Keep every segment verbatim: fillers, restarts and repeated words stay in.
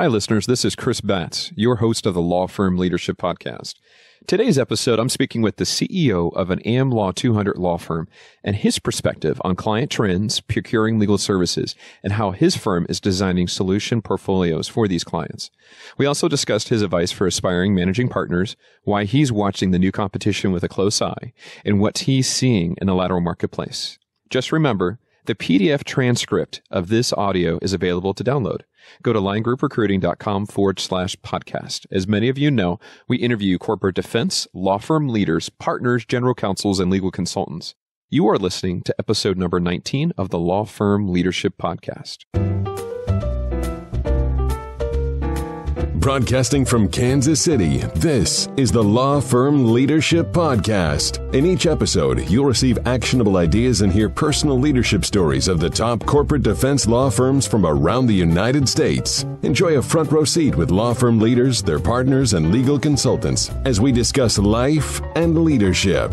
Hi, listeners. This is Chris Batts, your host of the Law Firm Leadership Podcast. Today's episode, I'm speaking with the C E O of an A M Law two hundred law firm and his perspective on client trends, procuring legal services, and how his firm is designing solution portfolios for these clients. We also discussed his advice for aspiring managing partners, why he's watching the new competition with a close eye, and what he's seeing in the lateral marketplace. Just remember, the P D F transcript of this audio is available to download. Go to lion group recruiting dot com forward slash podcast. As many of you know, we interview corporate defense, law firm leaders, partners, general counsels, and legal consultants. You are listening to episode number nineteen of the Law Firm Leadership Podcast. Broadcasting from Kansas City, this is the Law Firm Leadership Podcast. In each episode, you'll receive actionable ideas and hear personal leadership stories of the top corporate defense law firms from around the United States. Enjoy a front row seat with law firm leaders, their partners, and legal consultants as we discuss life and leadership.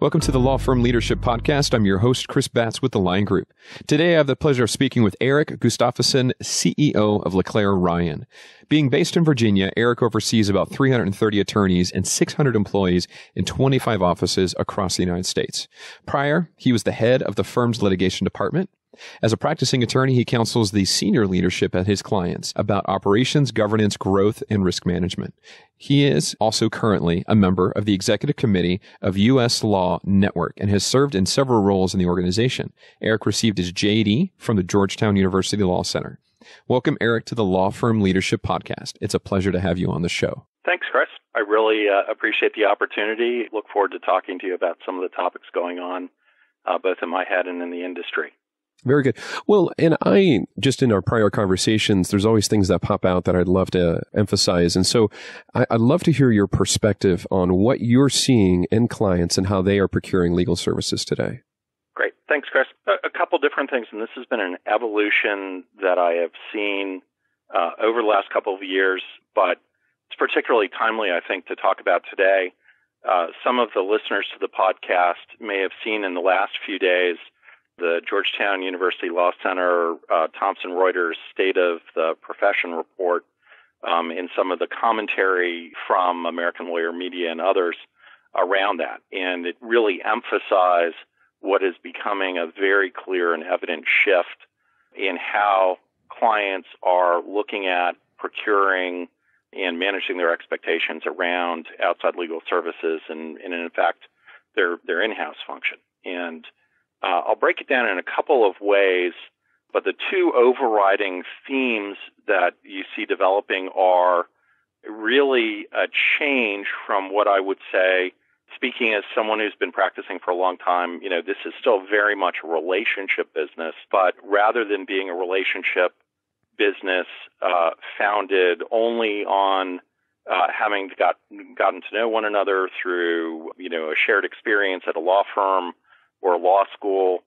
Welcome to the Law Firm Leadership Podcast. I'm your host, Chris Batts with The Lion Group. Today, I have the pleasure of speaking with Erik Gustafson, C E O of LeClairRyan. Being based in Virginia, Erik oversees about three hundred thirty attorneys and six hundred employees in twenty-five offices across the United States. Prior, he was the head of the firm's litigation department. As a practicing attorney, he counsels the senior leadership at his clients about operations, governance, growth, and risk management. He is also currently a member of the executive committee of U S Law Network and has served in several roles in the organization. Erik received his J D from the Georgetown University Law Center. Welcome, Erik, to the Law Firm Leadership Podcast. It's a pleasure to have you on the show. Thanks, Chris. I really uh, appreciate the opportunity. Look forward to talking to you about some of the topics going on, uh, both in my head and in the industry. Very good. Well, and I, just in our prior conversations, there's always things that pop out that I'd love to emphasize. And so I, I'd love to hear your perspective on what you're seeing in clients and how they are procuring legal services today. Great. Thanks, Chris. A, a couple different things, and this has been an evolution that I have seen uh, over the last couple of years, but it's particularly timely, I think, to talk about today. Uh, some of the listeners to the podcast may have seen in the last few days the Georgetown University Law Center, uh, Thomson Reuters State of the Profession report, um, and some of the commentary from American Lawyer Media and others around that. And it really emphasized what is becoming a very clear and evident shift in how clients are looking at procuring and managing their expectations around outside legal services and, and in fact, their, their in-house function. And Uh, I'll break it down in a couple of ways, but the two overriding themes that you see developing are really a change from what I would say, speaking as someone who's been practicing for a long time, you know, this is still very much a relationship business, but rather than being a relationship business uh, founded only on uh, having got, gotten to know one another through, you know, a shared experience at a law firm, or law school,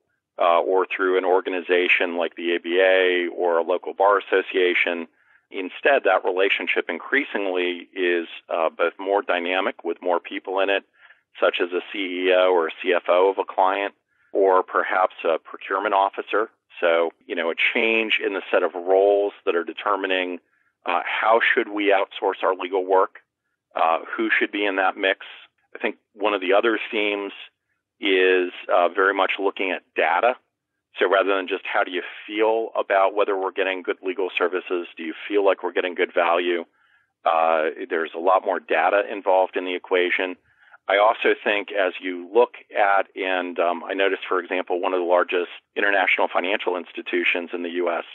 uh, or through an organization like the A B A or a local bar association. Instead, that relationship increasingly is uh, both more dynamic with more people in it, such as a C E O or a C F O of a client, or perhaps a procurement officer. So, you know, a change in the set of roles that are determining uh, how should we outsource our legal work, uh, who should be in that mix. I think one of the other themes is uh, very much looking at data. So rather than just how do you feel about whether we're getting good legal services, do you feel like we're getting good value, uh, there's a lot more data involved in the equation. I also think as you look at, and um, I noticed, for example, one of the largest international financial institutions in the U S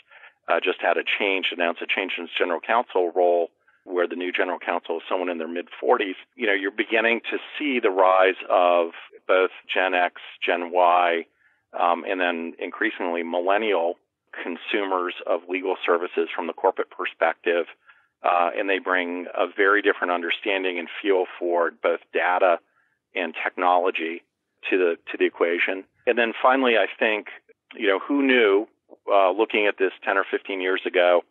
uh, just had a change, announced a change in its general counsel role, where the new general counsel is someone in their mid forties, you know, you're beginning to see the rise of both Gen X, Gen Y, um, and then increasingly millennial consumers of legal services from the corporate perspective. Uh, and they bring a very different understanding and feel for both data and technology to the, to the equation. And then finally, I think, you know, who knew, uh, looking at this ten or fifteen years ago,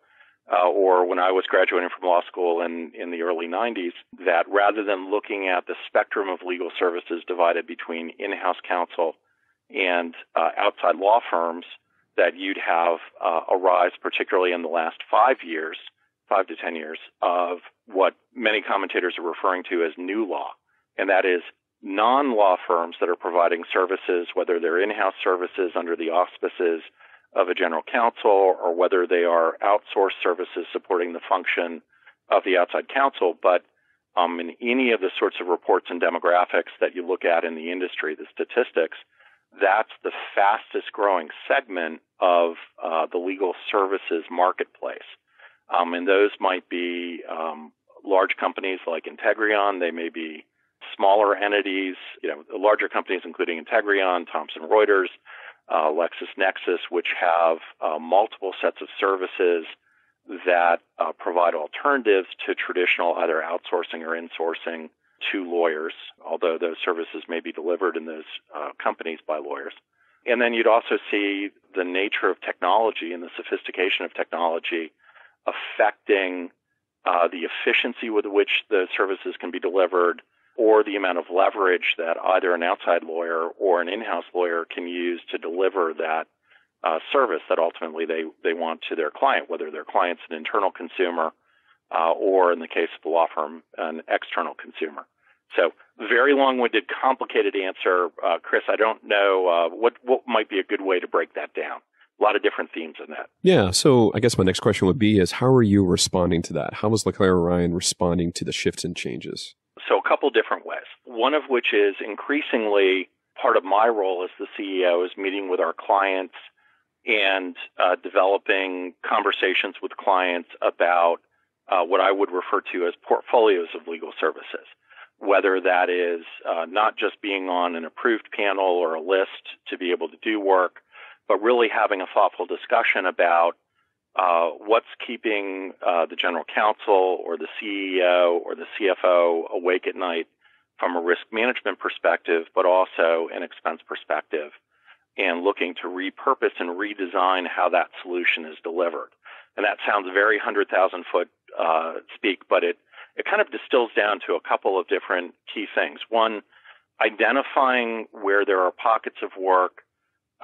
Uh, or when I was graduating from law school in, in the early nineties, that rather than looking at the spectrum of legal services divided between in-house counsel and uh, outside law firms, that you'd have uh, a rise, particularly in the last five years, five to ten years, of what many commentators are referring to as new law, and that is non-law firms that are providing services, whether they're in-house services under the auspices of a general counsel or whether they are outsourced services supporting the function of the outside counsel. But um, in any of the sorts of reports and demographics that you look at in the industry, the statistics, that's the fastest growing segment of uh, the legal services marketplace. Um, and those might be um, large companies like Integreon. They may be smaller entities, you know, larger companies including Integreon, Thomson Reuters, uh, LexisNexis, which have uh, multiple sets of services that uh, provide alternatives to traditional either outsourcing or insourcing to lawyers, although those services may be delivered in those uh, companies by lawyers. And then you'd also see the nature of technology and the sophistication of technology affecting uh, the efficiency with which the services can be delivered, or the amount of leverage that either an outside lawyer or an in-house lawyer can use to deliver that uh, service that ultimately they, they want to their client, whether their client's an internal consumer uh, or, in the case of the law firm, an external consumer. So very long-winded, complicated answer. Uh, Chris, I don't know uh, what, what might be a good way to break that down. A lot of different themes in that. Yeah. So I guess my next question would be is how are you responding to that? How is LeClairRyan responding to the shifts and changes? So a couple different ways, one of which is increasingly part of my role as the C E O is meeting with our clients and uh, developing conversations with clients about uh, what I would refer to as portfolios of legal services, whether that is uh, not just being on an approved panel or a list to be able to do work, but really having a thoughtful discussion about Uh, what's keeping uh, the general counsel or the C E O or the C F O awake at night from a risk management perspective, but also an expense perspective, and looking to repurpose and redesign how that solution is delivered. And that sounds very one hundred thousand foot uh, speak, but it, it kind of distills down to a couple of different key things. One, identifying where there are pockets of work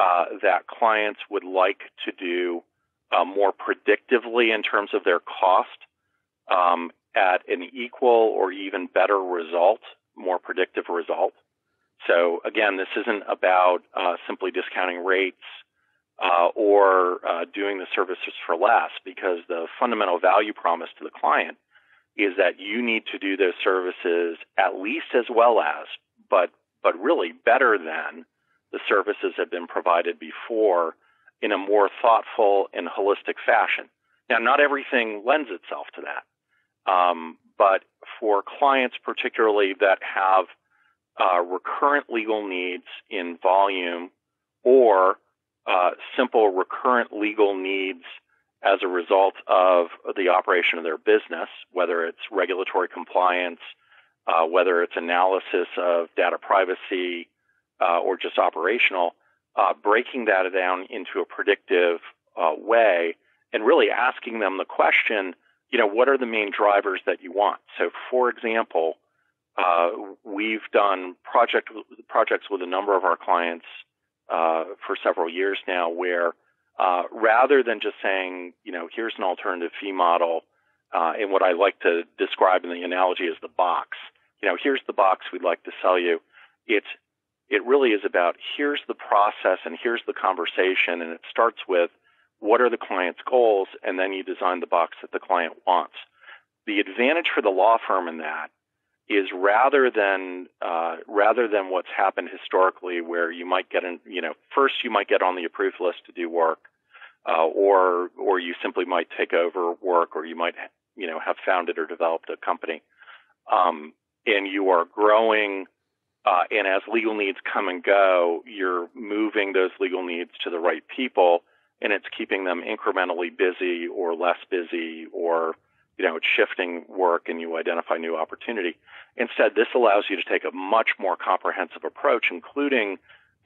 uh, that clients would like to do Uh, more predictively in terms of their cost um, at an equal or even better result, more predictive result. So again, this isn't about uh, simply discounting rates uh, or uh, doing the services for less, because the fundamental value promise to the client is that you need to do those services at least as well as, but but really better than the services have been provided before, in a more thoughtful and holistic fashion. Now, not everything lends itself to that, um, but for clients particularly that have uh, recurrent legal needs in volume or uh, simple recurrent legal needs as a result of the operation of their business, whether it's regulatory compliance, uh, whether it's analysis of data privacy, uh, or just operational, Uh, breaking that down into a predictive uh, way and really asking them the question, you know, what are the main drivers that you want? So, for example, uh, we've done project projects with a number of our clients uh, for several years now where uh, rather than just saying, you know, here's an alternative fee model uh, and what I like to describe in the analogy is the box. You know, here's the box we'd like to sell you. It's It really is about here's the process and here's the conversation, and it starts with what are the client's goals, and then you design the box that the client wants. The advantage for the law firm in that is rather than uh, rather than what's happened historically, where you might get an, you know first you might get on the approved list to do work, uh, or or you simply might take over work, or you might you know have founded or developed a company, um, and you are growing. Uh, and as legal needs come and go, you're moving those legal needs to the right people, and it's keeping them incrementally busy or less busy, or, you know, it's shifting work and you identify new opportunity. Instead, this allows you to take a much more comprehensive approach, including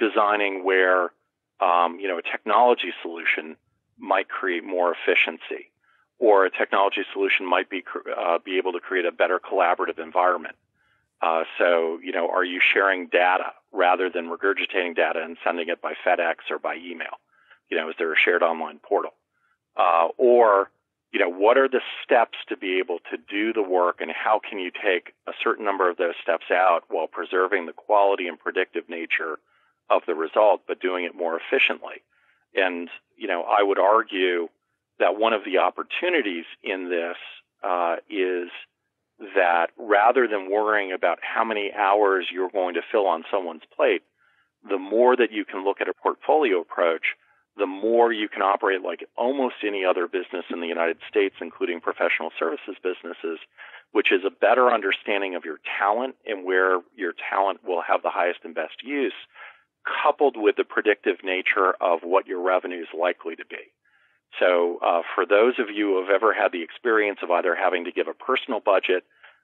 designing where, um, you know, a technology solution might create more efficiency, or a technology solution might be, uh, be able to create a better collaborative environment. Uh, so, you know, are you sharing data rather than regurgitating data and sending it by FedEx or by email? You know, is there a shared online portal? Uh, or, you know, what are the steps to be able to do the work, and how can you take a certain number of those steps out while preserving the quality and predictive nature of the result, but doing it more efficiently? And, you know, I would argue that one of the opportunities in this uh, is that rather than worrying about how many hours you're going to fill on someone's plate, the more that you can look at a portfolio approach, the more you can operate like almost any other business in the United States, including professional services businesses, which is a better understanding of your talent and where your talent will have the highest and best use, coupled with the predictive nature of what your revenue is likely to be. So uh, for those of you who have ever had the experience of either having to give a personal budget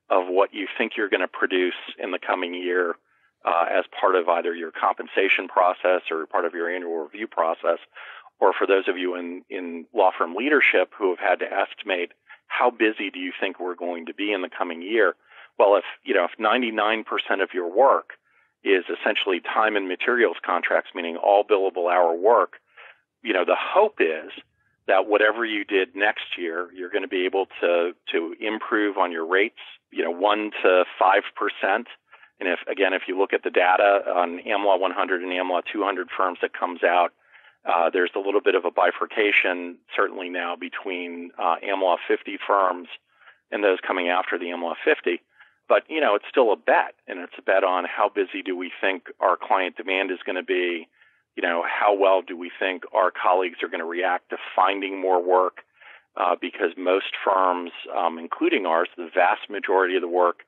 of what you think you're going to produce in the coming year, Uh, as part of either your compensation process or part of your annual review process, or for those of you in, in law firm leadership who have had to estimate how busy do you think we're going to be in the coming year? Well, if you know if ninety-nine percent of your work is essentially time and materials contracts, meaning all billable hour work, you know the hope is that whatever you did next year, you're going to be able to to improve on your rates, you know, one to five percent. And if, again, if you look at the data on AmLaw one hundred and AmLaw two hundred firms that comes out, uh, there's a little bit of a bifurcation certainly now between uh, AmLaw fifty firms and ththose coming after the AmLaw fifty. But, you know, it's still a bet, and it's a bet on how busy do we think our client demand is going to be, you know, how well do we think our colleagues are going to react to finding more work, uh, because most firms, um, including ours, the vast majority of the work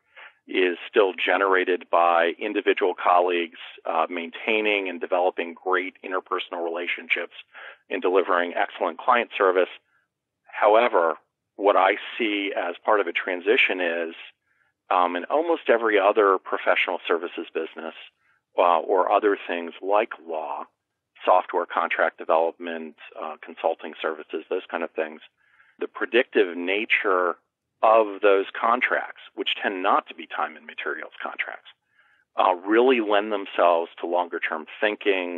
is still generated by individual colleagues uh, maintaining and developing great interpersonal relationships and delivering excellent client service. However, what I see as part of a transition is um, in almost every other professional services business uh, or other things like law, software contract development, uh, consulting services, those kind of things, the predictive nature of those contracts, which tend not to be time and materials contracts, uh, really lend themselves to longer-term thinking,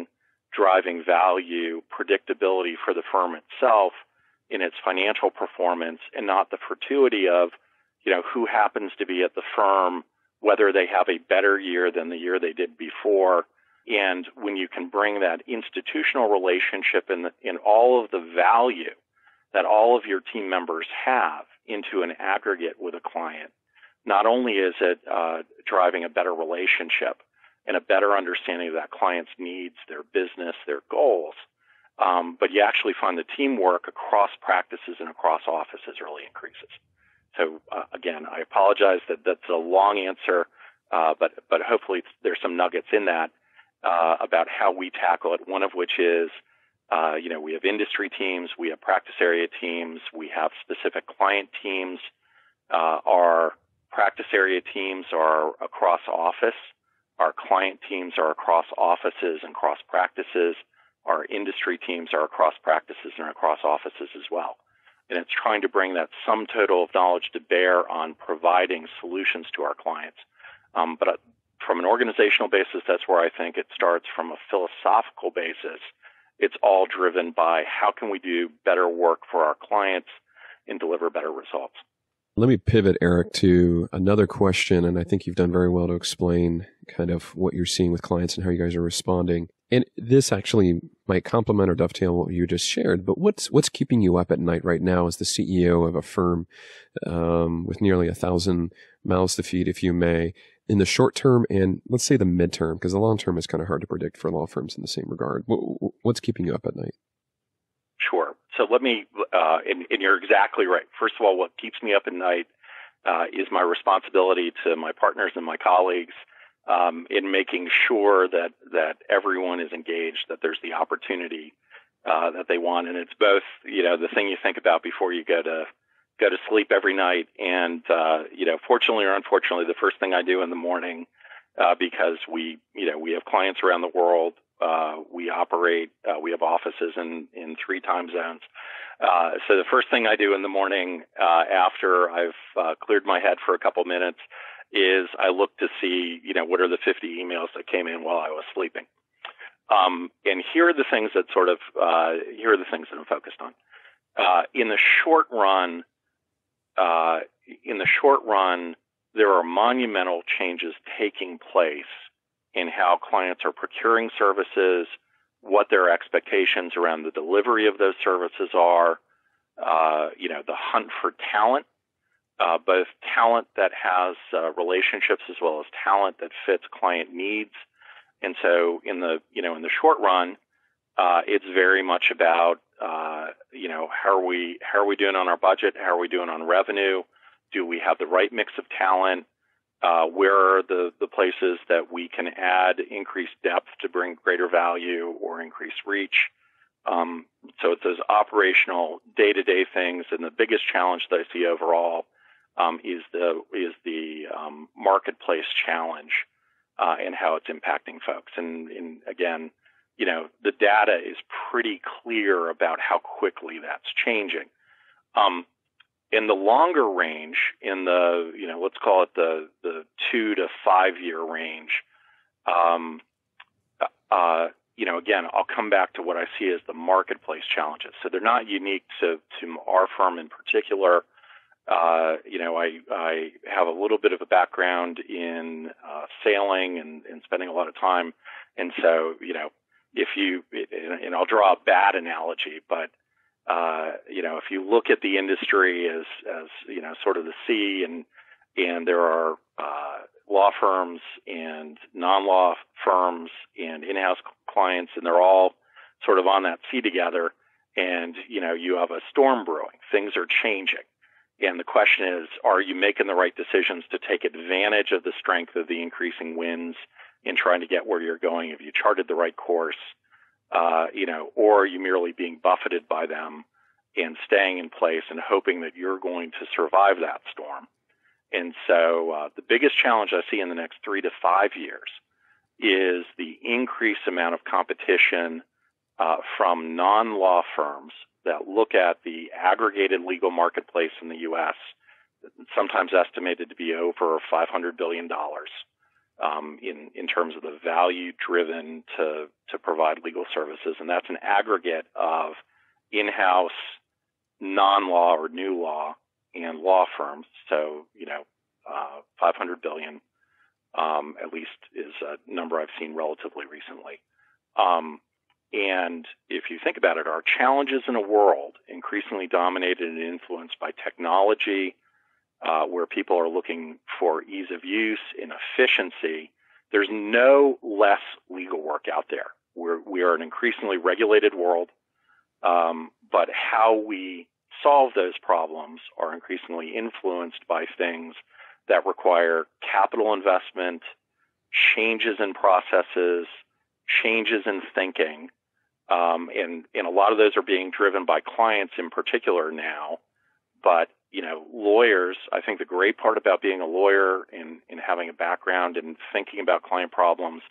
driving value, predictability for the firm itself in its financial performance, and not the fortuity of, you know, who happens to be at the firm, whether they have a better year than the year they did before. And when you can bring that institutional relationship and in in all of the value that all of your team members have into an aggregate with a client, not only is it uh, driving a better relationship and a better understanding of that client's needs, their business, their goals, um, but you actually find the teamwork across practices and across offices really increases. So uh, again, I apologize that that's a long answer, uh, but, but hopefully there's some nuggets in that uh, about how we tackle it, one of which is Uh, you know, we have industry teams, we have practice area teams, we have specific client teams. Uh, our practice area teams are across office. Our client teams are across offices and cross practices. Our industry teams are across practices and across offices as well. And it's trying to bring that sum total of knowledge to bear on providing solutions to our clients. Um, but from an organizational basis, that's where I think it starts. From a philosophical basis, it's all driven by how can we do better work for our clients and deliver better results. Let me pivot, Erik, to another question, and I think you've done very well to explain kind of what you're seeing with clients and how you guys are responding. And this actually might complement or dovetail what you just shared, but what's what's keeping you up at night right now as the C E O of a firm um, with nearly a thousand mouths to feed, if you may, in the short term and let's say the midterm, because the long term is kind of hard to predict for law firms in the same regard. What's keeping you up at night? Sure. So let me, uh, and, and you're exactly right. First of all, what keeps me up at night uh, is my responsibility to my partners and my colleagues um, in making sure that, that everyone is engaged, that there's the opportunity uh, that they want. And it's both, you know, the thing you think about before you go to go to sleep every night, and uh, you know, fortunately or unfortunately, the first thing I do in the morning, uh, because we, you know, we have clients around the world, uh, we operate, uh, we have offices in in three time zones. Uh, so the first thing I do in the morning uh, after I've uh, cleared my head for a couple minutes is I look to see, you know, what are the fifty emails that came in while I was sleeping. Um, and here are the things that sort of, uh, here are the things that I'm focused on. Uh, in the short run, uh, in the short run, there are monumental changes taking place in how clients are procuring services, what their expectations around the delivery of those services are, uh, you know, the hunt for talent, uh, both talent that has uh, relationships as well as talent that fits client needs. And so in the, you know, in the short run, uh, it's very much about, uh, you know, how are we, how are we doing on our budget? How are we doing on revenue? Do we have the right mix of talent? Uh, where are the, the places that we can add increased depth to bring greater value or increased reach? Um, so it's those operational day-to-day things. And the biggest challenge that I see overall, um, is the, is the, um, marketplace challenge, uh, and how it's impacting folks. And, and again, you know, the data is pretty clear about how quickly that's changing. Um, In the longer range, in the, you know, let's call it the, the two to five year range, um, uh, you know, again, I'll come back to what I see as the marketplace challenges. So they're not unique to, to our firm in particular. Uh, you know, I, I have a little bit of a background in, uh, sailing and, and spending a lot of time. And so, you know, if you, and I'll draw a bad analogy, but, Uh, you know, if you look at the industry as, as, you know, sort of the sea, and, and there are, uh, law firms and non-law firms and in-house clients, and they're all sort of on that sea together. And, you know, you have a storm brewing. Things are changing. And the question is, are you making the right decisions to take advantage of the strength of the increasing winds in trying to get where you're going? Have you charted the right course? Uh, you know, or are you merely being buffeted by them and staying in place and hoping that you're going to survive that storm? And so uh, the biggest challenge I see in the next three to five years is the increased amount of competition uh, from non-law firms that look at the aggregated legal marketplace in the U S, sometimes estimated to be over five hundred billion dollars. Um, in, in terms of the value driven to, to provide legal services. And that's an aggregate of in-house, non-law or new law and law firms. So, you know, uh, five hundred billion, um, at least is a number I've seen relatively recently. Um, and if you think about it, our challenges in a world increasingly dominated and influenced by technology, Uh, where people are looking for ease of use and efficiency, there's no less legal work out there. We're, we are an increasingly regulated world, um, but how we solve those problems are increasingly influenced by things that require capital investment, changes in processes, changes in thinking, um, and, and a lot of those are being driven by clients in particular now, but you know, lawyers, I think the great part about being a lawyer and, and having a background and thinking about client problems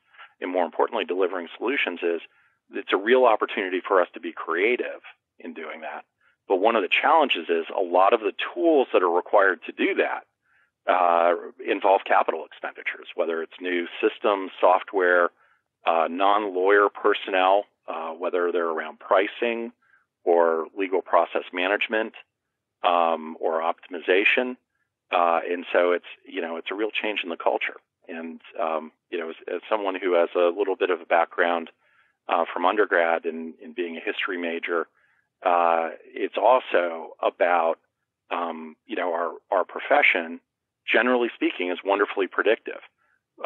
and, more importantly, delivering solutions is it's a real opportunity for us to be creative in doing that. But one of the challenges is a lot of the tools that are required to do that uh, involve capital expenditures, whether it's new systems, software, uh, non-lawyer personnel, uh, whether they're around pricing or legal process management, um, or optimization. Uh, and so it's, you know, it's a real change in the culture. And, um, you know, as, as someone who has a little bit of a background, uh, from undergrad and, and being a history major, uh, it's also about, um, you know, our, our profession, generally speaking, is wonderfully predictive.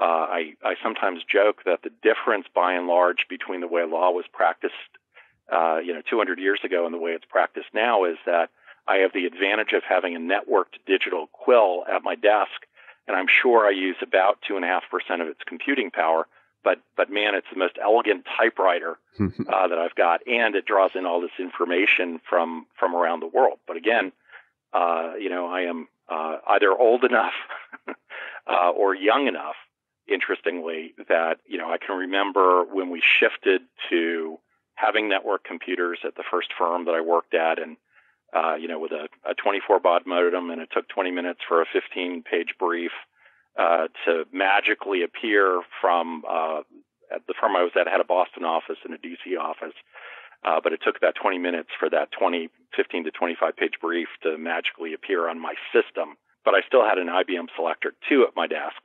Uh, I, I sometimes joke that the difference by and large between the way law was practiced, uh, you know, two hundred years ago and the way it's practiced now is that I have the advantage of having a networked digital quill at my desk, and I'm sure I use about two and a half percent of its computing power. But but man, it's the most elegant typewriter uh, that I've got, and it draws in all this information from from around the world. But again, uh, you know, I am uh, either old enough uh, or young enough, interestingly, that you know I can remember when we shifted to having network computers at the first firm that I worked at, and Uh, you know, with a, a twenty-four baud modem, and it took twenty minutes for a fifteen page brief uh, to magically appear from uh, at the firm I was at had a Boston office and a D C office, uh, but it took about twenty minutes for that twenty, fifteen to twenty-five page brief to magically appear on my system. But I still had an I B M Selector two at my desk,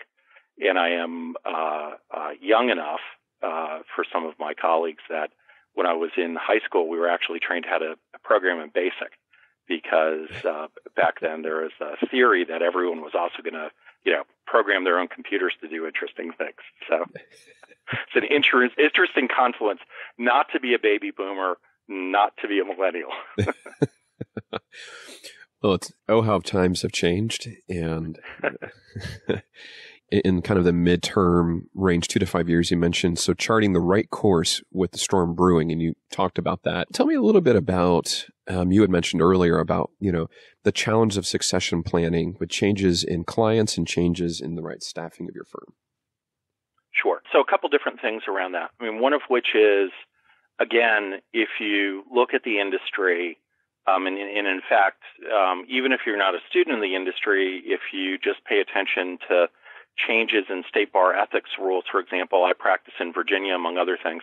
and I am uh, uh, young enough uh, for some of my colleagues that when I was in high school, we were actually trained how to program in BASIC, because uh, back then there was a theory that everyone was also going to, you know, program their own computers to do interesting things. So it's an inter- interesting confluence, not to be a baby boomer, not to be a millennial. Well, it's, oh, how times have changed. And in kind of the midterm range, two to five years, you mentioned, so charting the right course with the storm brewing, and you talked about that. Tell me a little bit about, um, you had mentioned earlier about, you know, the challenge of succession planning with changes in clients and changes in the right staffing of your firm. Sure. So a couple different things around that. I mean, one of which is, again, if you look at the industry, Um, and, and in fact, um, even if you're not a student in the industry, if you just pay attention to changes in state bar ethics rules, for example, I practice in Virginia, among other things.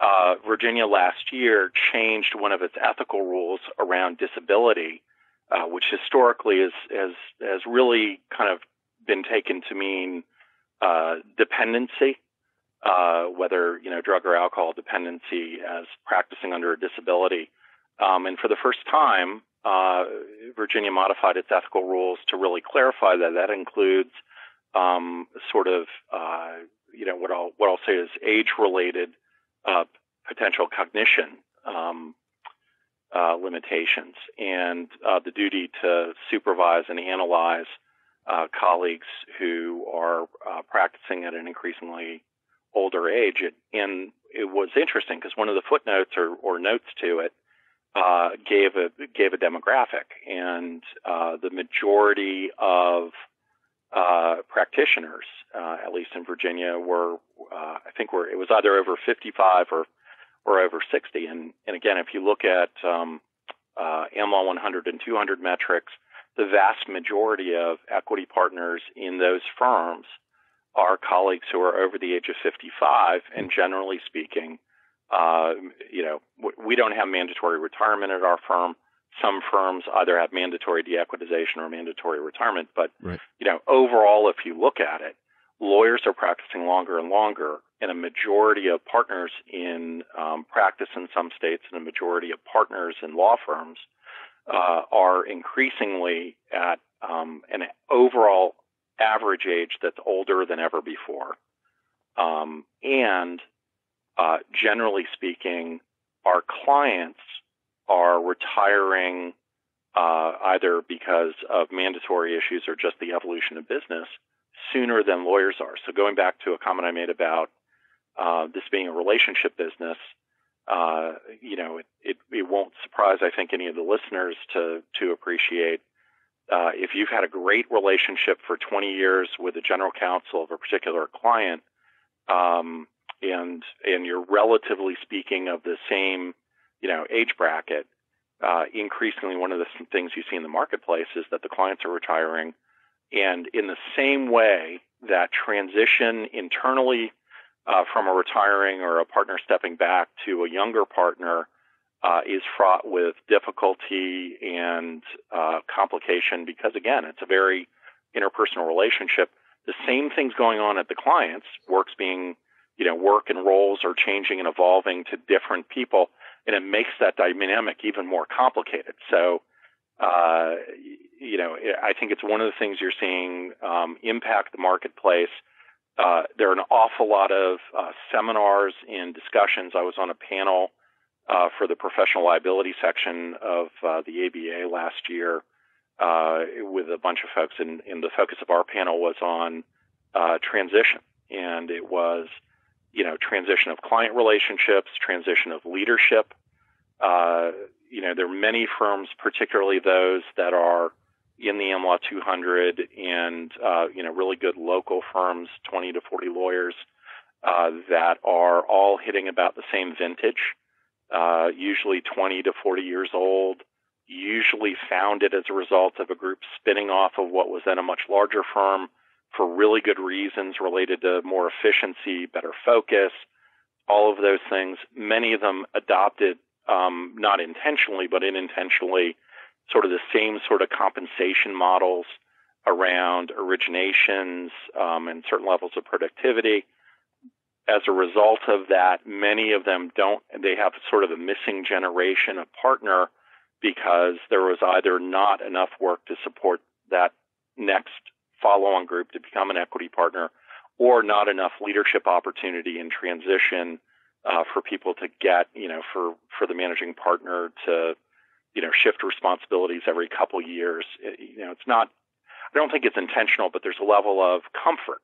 Uh, Virginia last year changed one of its ethical rules around disability, uh, which historically is, is, has really kind of been taken to mean uh, dependency, uh, whether, you know, drug or alcohol dependency as practicing under a disability. Um, and for the first time, uh, Virginia modified its ethical rules to really clarify that that includes um, sort of, uh, you know, what I'll what I'll say is age-related uh, potential cognition um, uh, limitations, and uh, the duty to supervise and analyze uh, colleagues who are uh, practicing at an increasingly older age. It, and it was interesting because one of the footnotes or, or notes to it Uh, gave a gave a demographic, and uh, the majority of uh, practitioners, uh, at least in Virginia, were uh, I think were it was either over fifty-five or or over sixty. And and again, if you look at um, uh, Am Law one hundred and two hundred metrics, the vast majority of equity partners in those firms are colleagues who are over the age of fifty-five, and generally speaking, Uh, you know, we don't have mandatory retirement at our firm. Some firms either have mandatory de-equitization or mandatory retirement. But, right. you know, overall, if you look at it, lawyers are practicing longer and longer, and a majority of partners in um, practice in some states and a majority of partners in law firms uh, are increasingly at um, an overall average age that's older than ever before. Um, and Uh, generally speaking, our clients are retiring uh, either because of mandatory issues or just the evolution of business sooner than lawyers are. So going back to a comment I made about uh, this being a relationship business, uh, you know, it, it, it won't surprise, I think, any of the listeners to, to appreciate uh, if you've had a great relationship for twenty years with a general counsel of a particular client, um, and and you're relatively speaking of the same, you know, age bracket, uh, increasingly one of the things you see in the marketplace is that the clients are retiring. And in the same way that transition internally uh, from a retiring or a partner stepping back to a younger partner uh, is fraught with difficulty and uh, complication because, again, it's a very interpersonal relationship. The same thing's going on at the clients, work's being you know, work and roles are changing and evolving to different people, and it makes that dynamic even more complicated. So, uh, you know, I think it's one of the things you're seeing um, impact the marketplace. Uh, there are an awful lot of uh, seminars and discussions. I was on a panel uh, for the professional liability section of uh, the A B A last year uh, with a bunch of folks, and, and the focus of our panel was on uh, transition, and it was you know, transition of client relationships, transition of leadership. Uh, you know, there are many firms, particularly those that are in the Am Law two hundred and, uh, you know, really good local firms, twenty to forty lawyers, uh, that are all hitting about the same vintage, uh, usually twenty to forty years old, usually founded as a result of a group spinning off of what was then a much larger firm for really good reasons related to more efficiency, better focus, all of those things. Many of them adopted, um, not intentionally, but unintentionally, sort of the same sort of compensation models around originations um, and certain levels of productivity. As a result of that, many of them don't, they have sort of a missing generation of partner because there was either not enough work to support that next follow-on group to become an equity partner or not enough leadership opportunity in transition uh, for people to get, you know, for, for the managing partner to, you know, shift responsibilities every couple years. It, you know, it's not, I don't think it's intentional, but there's a level of comfort.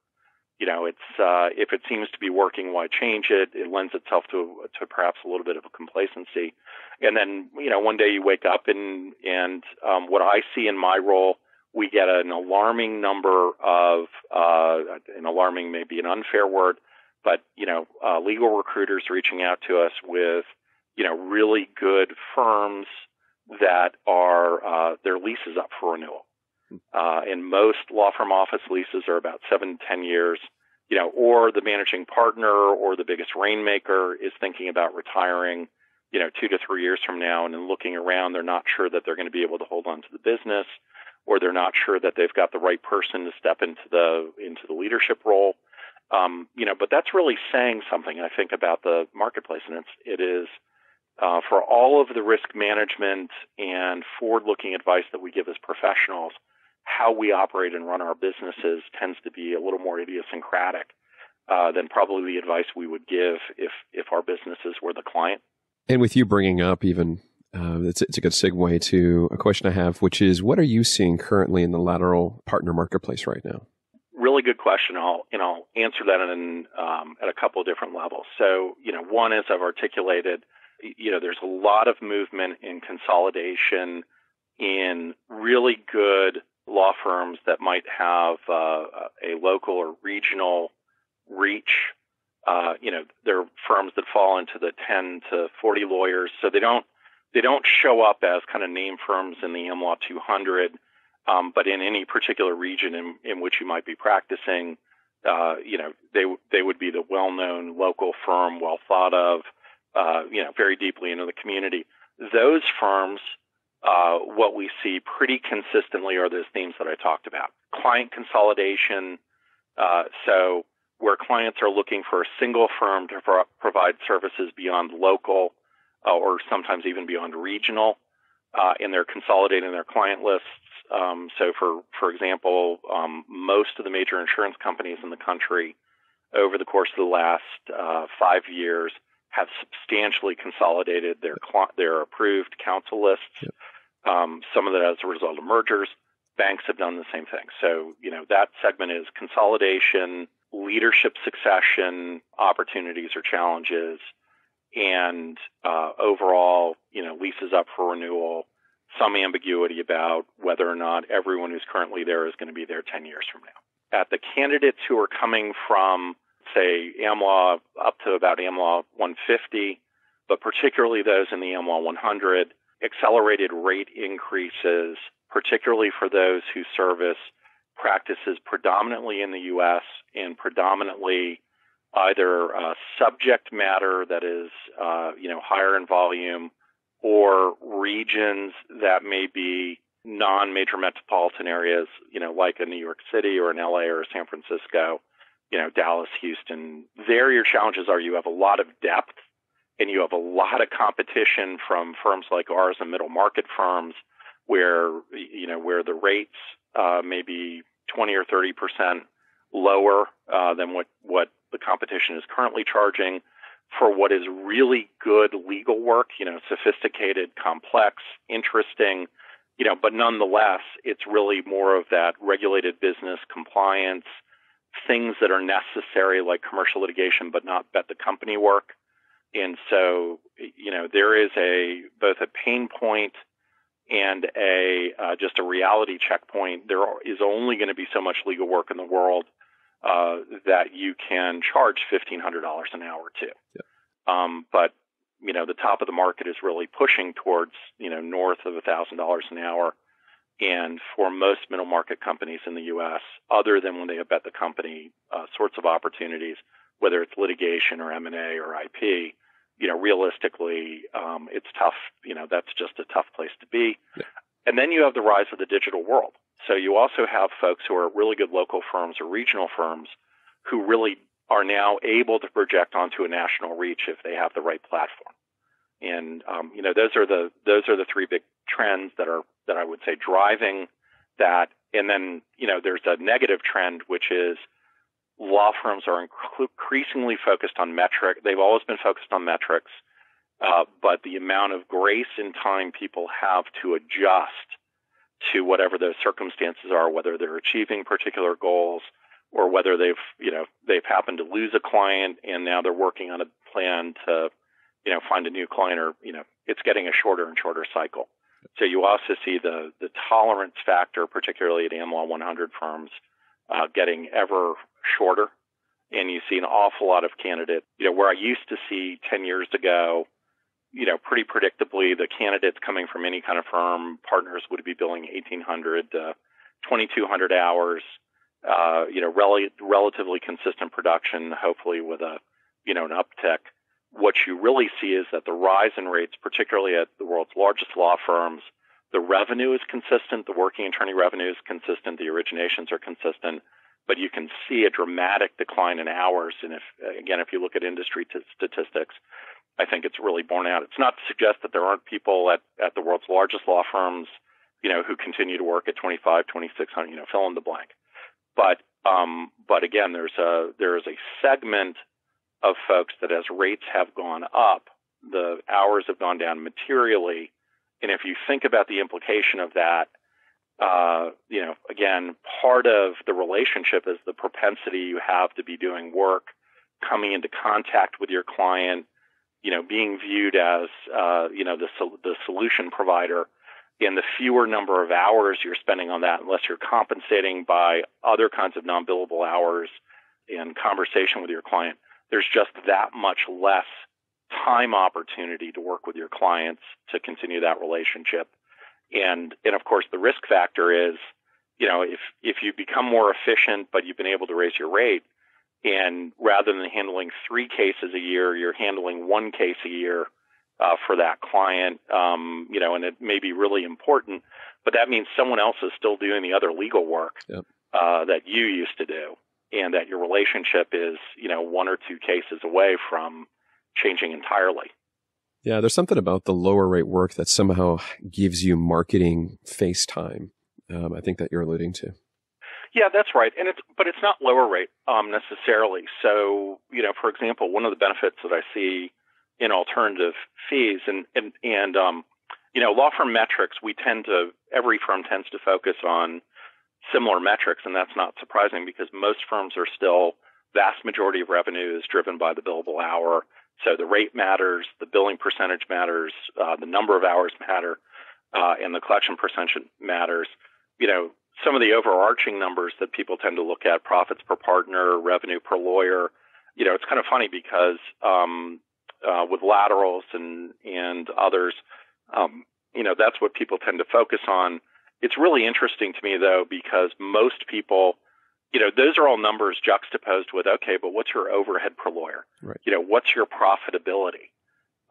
You know, it's uh, if it seems to be working, why change it? It lends itself to to perhaps a little bit of a complacency. And then, you know, one day you wake up and and um, what I see in my role, we get an alarming number of uh, an alarming may be an unfair word, but you know, uh, legal recruiters reaching out to us with you know really good firms that are uh, their lease is up for renewal. Uh, and most law firm office leases are about seven to ten years, you know, or the managing partner or the biggest rainmaker is thinking about retiring, you know, two to three years from now. And then looking around, they're not sure that they're going to be able to hold on to the business, or they're not sure that they've got the right person to step into the into the leadership role. Um, you know, but that's really saying something, I think, about the marketplace. And it's, it is uh, for all of the risk management and forward-looking advice that we give as professionals, how we operate and run our businesses tends to be a little more idiosyncratic uh, than probably the advice we would give if if our businesses were the client. And with you bringing up even, uh, it's, it's a good segue to a question I have, which is, what are you seeing currently in the lateral partner marketplace right now? Really good question. I'll and I'll answer that in um, at a couple of different levels. So, you know, one is I've articulated, you know, there's a lot of movement in consolidation in really good law firms that might have uh, a local or regional reach. Uh, you know, they're firms that fall into the ten to forty lawyers, so they don't they don't show up as kind of name firms in the M Law two hundred, um, but in any particular region in, in which you might be practicing, uh, you know, they they would be the well-known local firm, well thought of, uh, you know, very deeply into the community. Those firms. Uh, what we see pretty consistently are those themes that I talked about. Client consolidation, uh, so where clients are looking for a single firm to pro- provide services beyond local uh, or sometimes even beyond regional, uh, and they're consolidating their client lists. Um, so, for, for example, um, most of the major insurance companies in the country over the course of the last uh, five years have substantially consolidated their their approved counsel lists. Yep. Um, some of that as a result of mergers. Banks have done the same thing. So, you know, that segment is consolidation, leadership succession, opportunities or challenges, and uh, overall, you know, leases up for renewal, some ambiguity about whether or not everyone who's currently there is going to be there ten years from now. At the candidates who are coming from, say, AmLaw up to about AmLaw one fifty, but particularly those in the AmLaw one hundred, accelerated rate increases, particularly for those who service practices predominantly in the U S and predominantly either uh, subject matter that is, uh, you know, higher in volume, or regions that may be non-major metropolitan areas, you know, like in New York City or in L A or San Francisco, you know, Dallas, Houston. There your challenges are you have a lot of depth, and you have a lot of competition from firms like ours and middle market firms where, you know, where the rates uh, may be twenty or thirty percent lower uh, than what, what the competition is currently charging for what is really good legal work, you know, sophisticated, complex, interesting, you know, but nonetheless, it's really more of that regulated business compliance, things that are necessary like commercial litigation, but not bet the company work. And so, you know, there is a both a pain point and a uh, just a reality checkpoint. There are, is only going to be so much legal work in the world uh, that you can charge fifteen hundred dollars an hour to. Yeah. Um, but, you know, the top of the market is really pushing towards, you know, north of one thousand dollars an hour. and for most middle market companies in the U S, other than when they abet the company, uh, sorts of opportunities, whether it's litigation or M and A or I P, you know, realistically, um, it's tough. You know, that's just a tough place to be. Yeah. And then you have the rise of the digital world. So you also have folks who are really good local firms or regional firms who really are now able to project onto a national reach if they have the right platform. And, um, you know, those are the, those are the three big trends that are, that I would say driving that. And then, you know, there's a negative trend, which is law firms are increasingly focused on metric. They've always been focused on metrics. Uh, but the amount of grace and time people have to adjust to whatever those circumstances are, whether they're achieving particular goals or whether they've, you know, they've happened to lose a client and now they're working on a plan to, you know, find a new client, or, you know, it's getting a shorter and shorter cycle. So you also see the, the tolerance factor, particularly at Am Law one hundred firms, uh, getting ever shorter. And you see an awful lot of candidates, you know, where I used to see ten years ago, you know, pretty predictably the candidates coming from any kind of firm, partners would be billing eighteen hundred to twenty-two hundred hours, uh, you know, rel- relatively consistent production, hopefully with a, you know, an uptick. What you really see is that the rise in rates, particularly at the world's largest law firms, the revenue is consistent, the working attorney revenue is consistent, the originations are consistent, but you can see a dramatic decline in hours. And if, again, if you look at industry t- statistics, I think it's really borne out. It's not to suggest that there aren't people at, at the world's largest law firms, you know, who continue to work at twenty-five, twenty-six hundred, you know, fill in the blank. But, um, but again, there's a, there is a segment of folks that as rates have gone up, the hours have gone down materially. And if you think about the implication of that, uh, you know, again, part of the relationship is the propensity you have to be doing work, coming into contact with your client, you know, being viewed as, uh, you know, the, sol- the solution provider. And the fewer number of hours you're spending on that, unless you're compensating by other kinds of non-billable hours and conversation with your client, there's just that much less time opportunity to work with your clients to continue that relationship. And, and of course, the risk factor is, you know, if, if you become more efficient, but you've been able to raise your rate, and rather than handling three cases a year, you're handling one case a year uh, for that client, um, you know, and it may be really important, but that means someone else is still doing the other legal work yep. uh, that you used to do. And that your relationship is, you know, one or two cases away from changing entirely. Yeah, there's something about the lower rate work that somehow gives you marketing face time. Um, I think that you're alluding to. Yeah, that's right. And it's but it's not lower rate um, necessarily. So, you know, for example, one of the benefits that I see in alternative fees and and and um, you know, law firm metrics, we tend to every firm tends to focus on similar metrics, and that's not surprising because most firms are still, vast majority of revenue is driven by the billable hour. So the rate matters, the billing percentage matters, uh, the number of hours matter, uh, and the collection percentage matters. You know, some of the overarching numbers that people tend to look at, profits per partner, revenue per lawyer, you know, it's kind of funny because um, uh, with laterals and, and others, um, you know, that's what people tend to focus on. It's really interesting to me, though, because most people, you know, those are all numbers juxtaposed with, okay, but what's your overhead per lawyer? Right. You know, what's your profitability?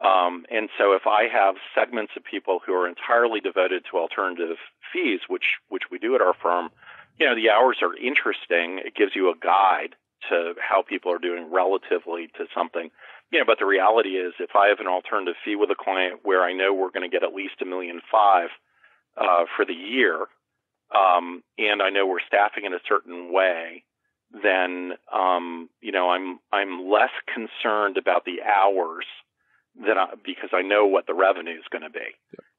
Um, and so if I have segments of people who are entirely devoted to alternative fees, which which we do at our firm, you know, the hours are interesting. It gives you a guide to how people are doing relatively to something. You know, but the reality is if I have an alternative fee with a client where I know we're going to get at least a million five, uh, for the year, um, and I know we're staffing in a certain way, then, um, you know, I'm, I'm less concerned about the hours than I, because I know what the revenue is going to be.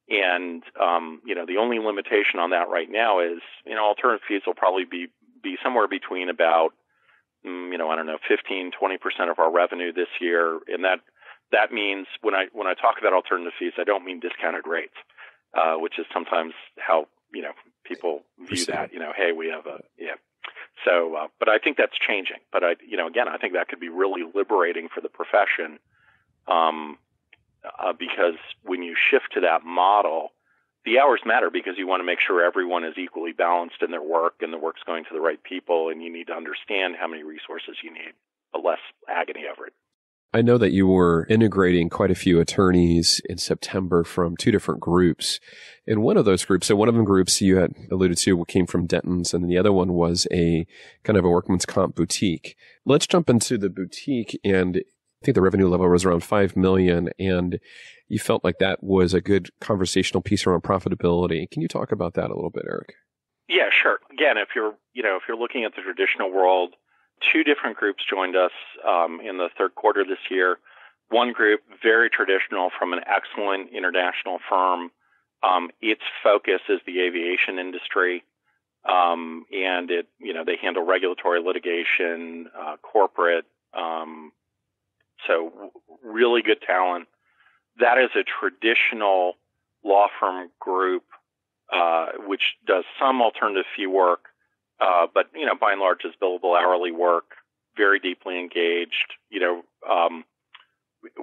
Yep. And, um, you know, the only limitation on that right now is, you know, alternative fees will probably be, be somewhere between about, you know, I don't know, fifteen, twenty percent of our revenue this year. And that, that means when I, when I talk about alternative fees, I don't mean discounted rates. Uh, which is sometimes how, you know, people view that, you know, hey, we have a, yeah. So, uh, but I think that's changing. But I, you know, again, I think that could be really liberating for the profession, um, uh, because when you shift to that model, the hours matter because you want to make sure everyone is equally balanced in their work and the work's going to the right people, and you need to understand how many resources you need, but less agony over it. I know that you were integrating quite a few attorneys in September from two different groups. And one of those groups, so one of them groups you had alluded to came from Denton's, and the other one was a kind of a workman's comp boutique. Let's jump into the boutique, and I think the revenue level was around five million dollars, and you felt like that was a good conversational piece around profitability. Can you talk about that a little bit, Eric? Yeah, sure. Again, if you're, you know, if you're looking at the traditional world, two different groups joined us um, in the third quarter this year. One group, very traditional, from an excellent international firm. Um, its focus is the aviation industry, um, and it, you know, they handle regulatory litigation, uh, corporate. Um, so really good talent. That is a traditional law firm group, uh, which does some alternative fee work. Uh, but, you know, by and large, is billable hourly work, very deeply engaged, you know, um,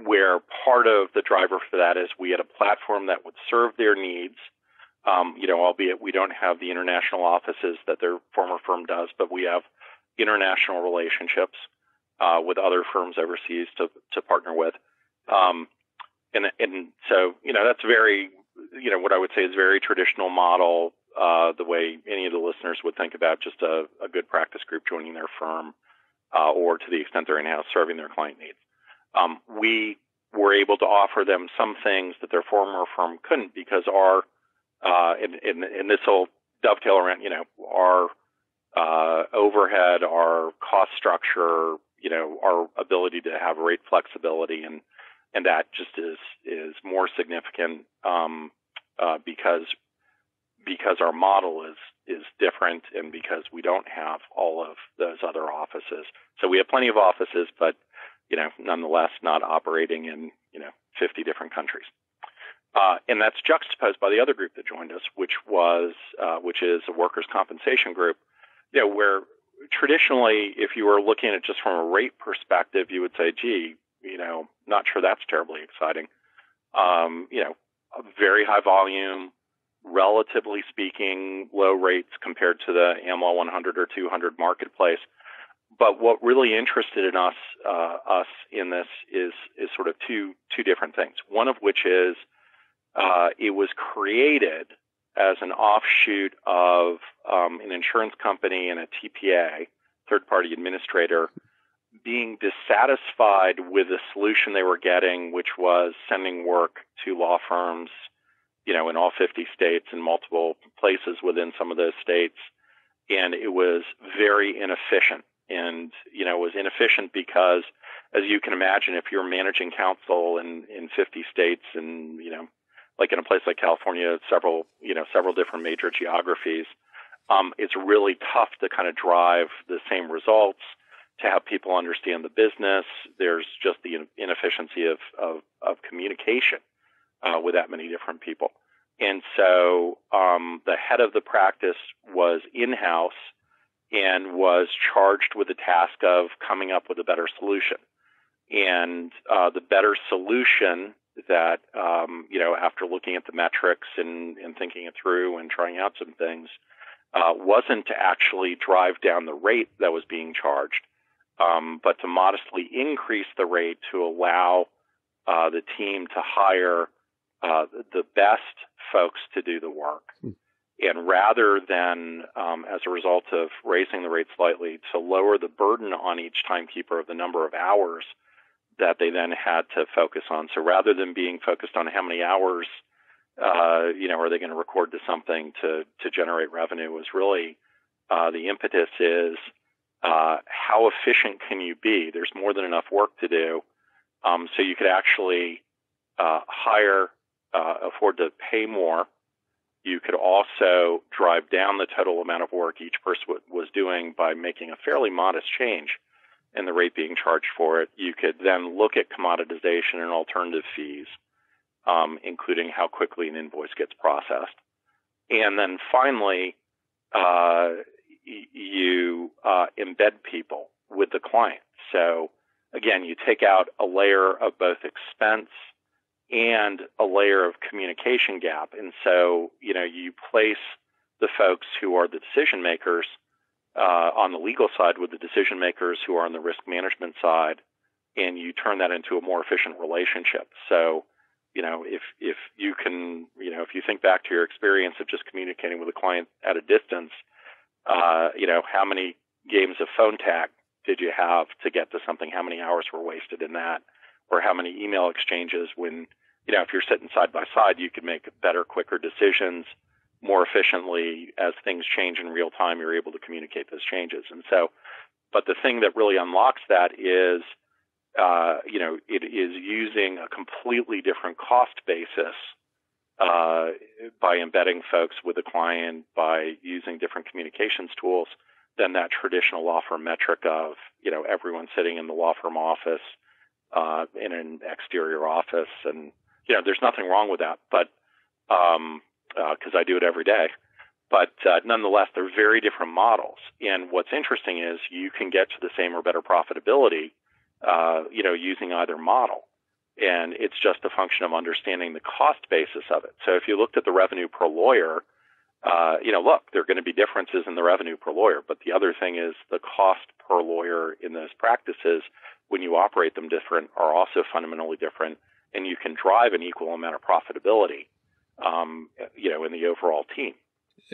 where part of the driver for that is we had a platform that would serve their needs, um, you know, albeit we don't have the international offices that their former firm does, but we have international relationships uh, with other firms overseas to, to partner with. Um, and, and so, you know, that's very, you know, what I would say is very traditional model. Uh, the way any of the listeners would think about just a, a good practice group joining their firm uh, or to the extent they're in-house serving their client needs. Um, we were able to offer them some things that their former firm couldn't because our, uh, and, and, and this will dovetail around, you know, our uh, overhead, our cost structure, you know, our ability to have rate flexibility and, and that just is, is more significant um, uh, because because our model is is different and because we don't have all of those other offices. So we have plenty of offices, but, you know, nonetheless not operating in, you know, fifty different countries. Uh, and that's juxtaposed by the other group that joined us, which was, uh, which is a workers' compensation group, you know, where traditionally, if you were looking at it just from a rate perspective, you would say, gee, you know, not sure that's terribly exciting. Um, you know, a very high volume, relatively speaking, low rates compared to the Am Law one hundred or two hundred marketplace. But what really interested in us, uh, us in this is, is sort of two, two different things. One of which is, uh, it was created as an offshoot of, um, an insurance company and a T P A, third party administrator, being dissatisfied with the solution they were getting, which was sending work to law firms, you know, in all fifty states and multiple places within some of those states. And it was very inefficient. And, you know, it was inefficient because, as you can imagine, if you're managing counsel in, in fifty states and, you know, like in a place like California, several, you know, several different major geographies, um, it's really tough to kind of drive the same results, to have people understand the business. There's just the inefficiency of, of, of communication. Uh, with that many different people. And so um, the head of the practice was in-house and was charged with the task of coming up with a better solution. And uh, the better solution that, um, you know, after looking at the metrics and, and thinking it through and trying out some things, uh, wasn't to actually drive down the rate that was being charged, um, but to modestly increase the rate to allow uh, the team to hire Uh, the best folks to do the work. And rather than, um, as a result of raising the rate slightly, to lower the burden on each timekeeper of the number of hours that they then had to focus on. So rather than being focused on how many hours, uh, you know, are they going to record to something to, to generate revenue, was really uh, the impetus is uh, how efficient can you be? There's more than enough work to do. Um, so you could actually uh, hire Uh, afford to pay more. You could also drive down the total amount of work each person w- was doing by making a fairly modest change in the rate being charged for it. You could then look at commoditization and alternative fees, um, including how quickly an invoice gets processed. And then finally, uh, y- you uh, embed people with the client. So again, you take out a layer of both expense and a layer of communication gap. And so, you know, you place the folks who are the decision makers uh, on the legal side with the decision makers who are on the risk management side, and you turn that into a more efficient relationship. So, you know, if if you can, you know, if you think back to your experience of just communicating with a client at a distance, uh, you know, how many games of phone tag did you have to get to something? How many hours were wasted in that? Or how many email exchanges when, you know, if you're sitting side by side, you could make better, quicker decisions more efficiently. As things change in real time, you're able to communicate those changes. And so, but the thing that really unlocks that is, uh, you know, it is using a completely different cost basis uh, by embedding folks with a client, by using different communications tools than that traditional law firm metric of, you know, everyone sitting in the law firm office Uh, in an exterior office. And, you know, there's nothing wrong with that, but um, uh, 'cause I do it every day. But uh, nonetheless, they're very different models. And what's interesting is you can get to the same or better profitability, uh, you know, using either model. And it's just a function of understanding the cost basis of it. So if you looked at the revenue per lawyer, uh, you know, look, there are going to be differences in the revenue per lawyer. But the other thing is the cost per lawyer in those practices, when you operate them different, are also fundamentally different, and you can drive an equal amount of profitability, um, you know, in the overall team.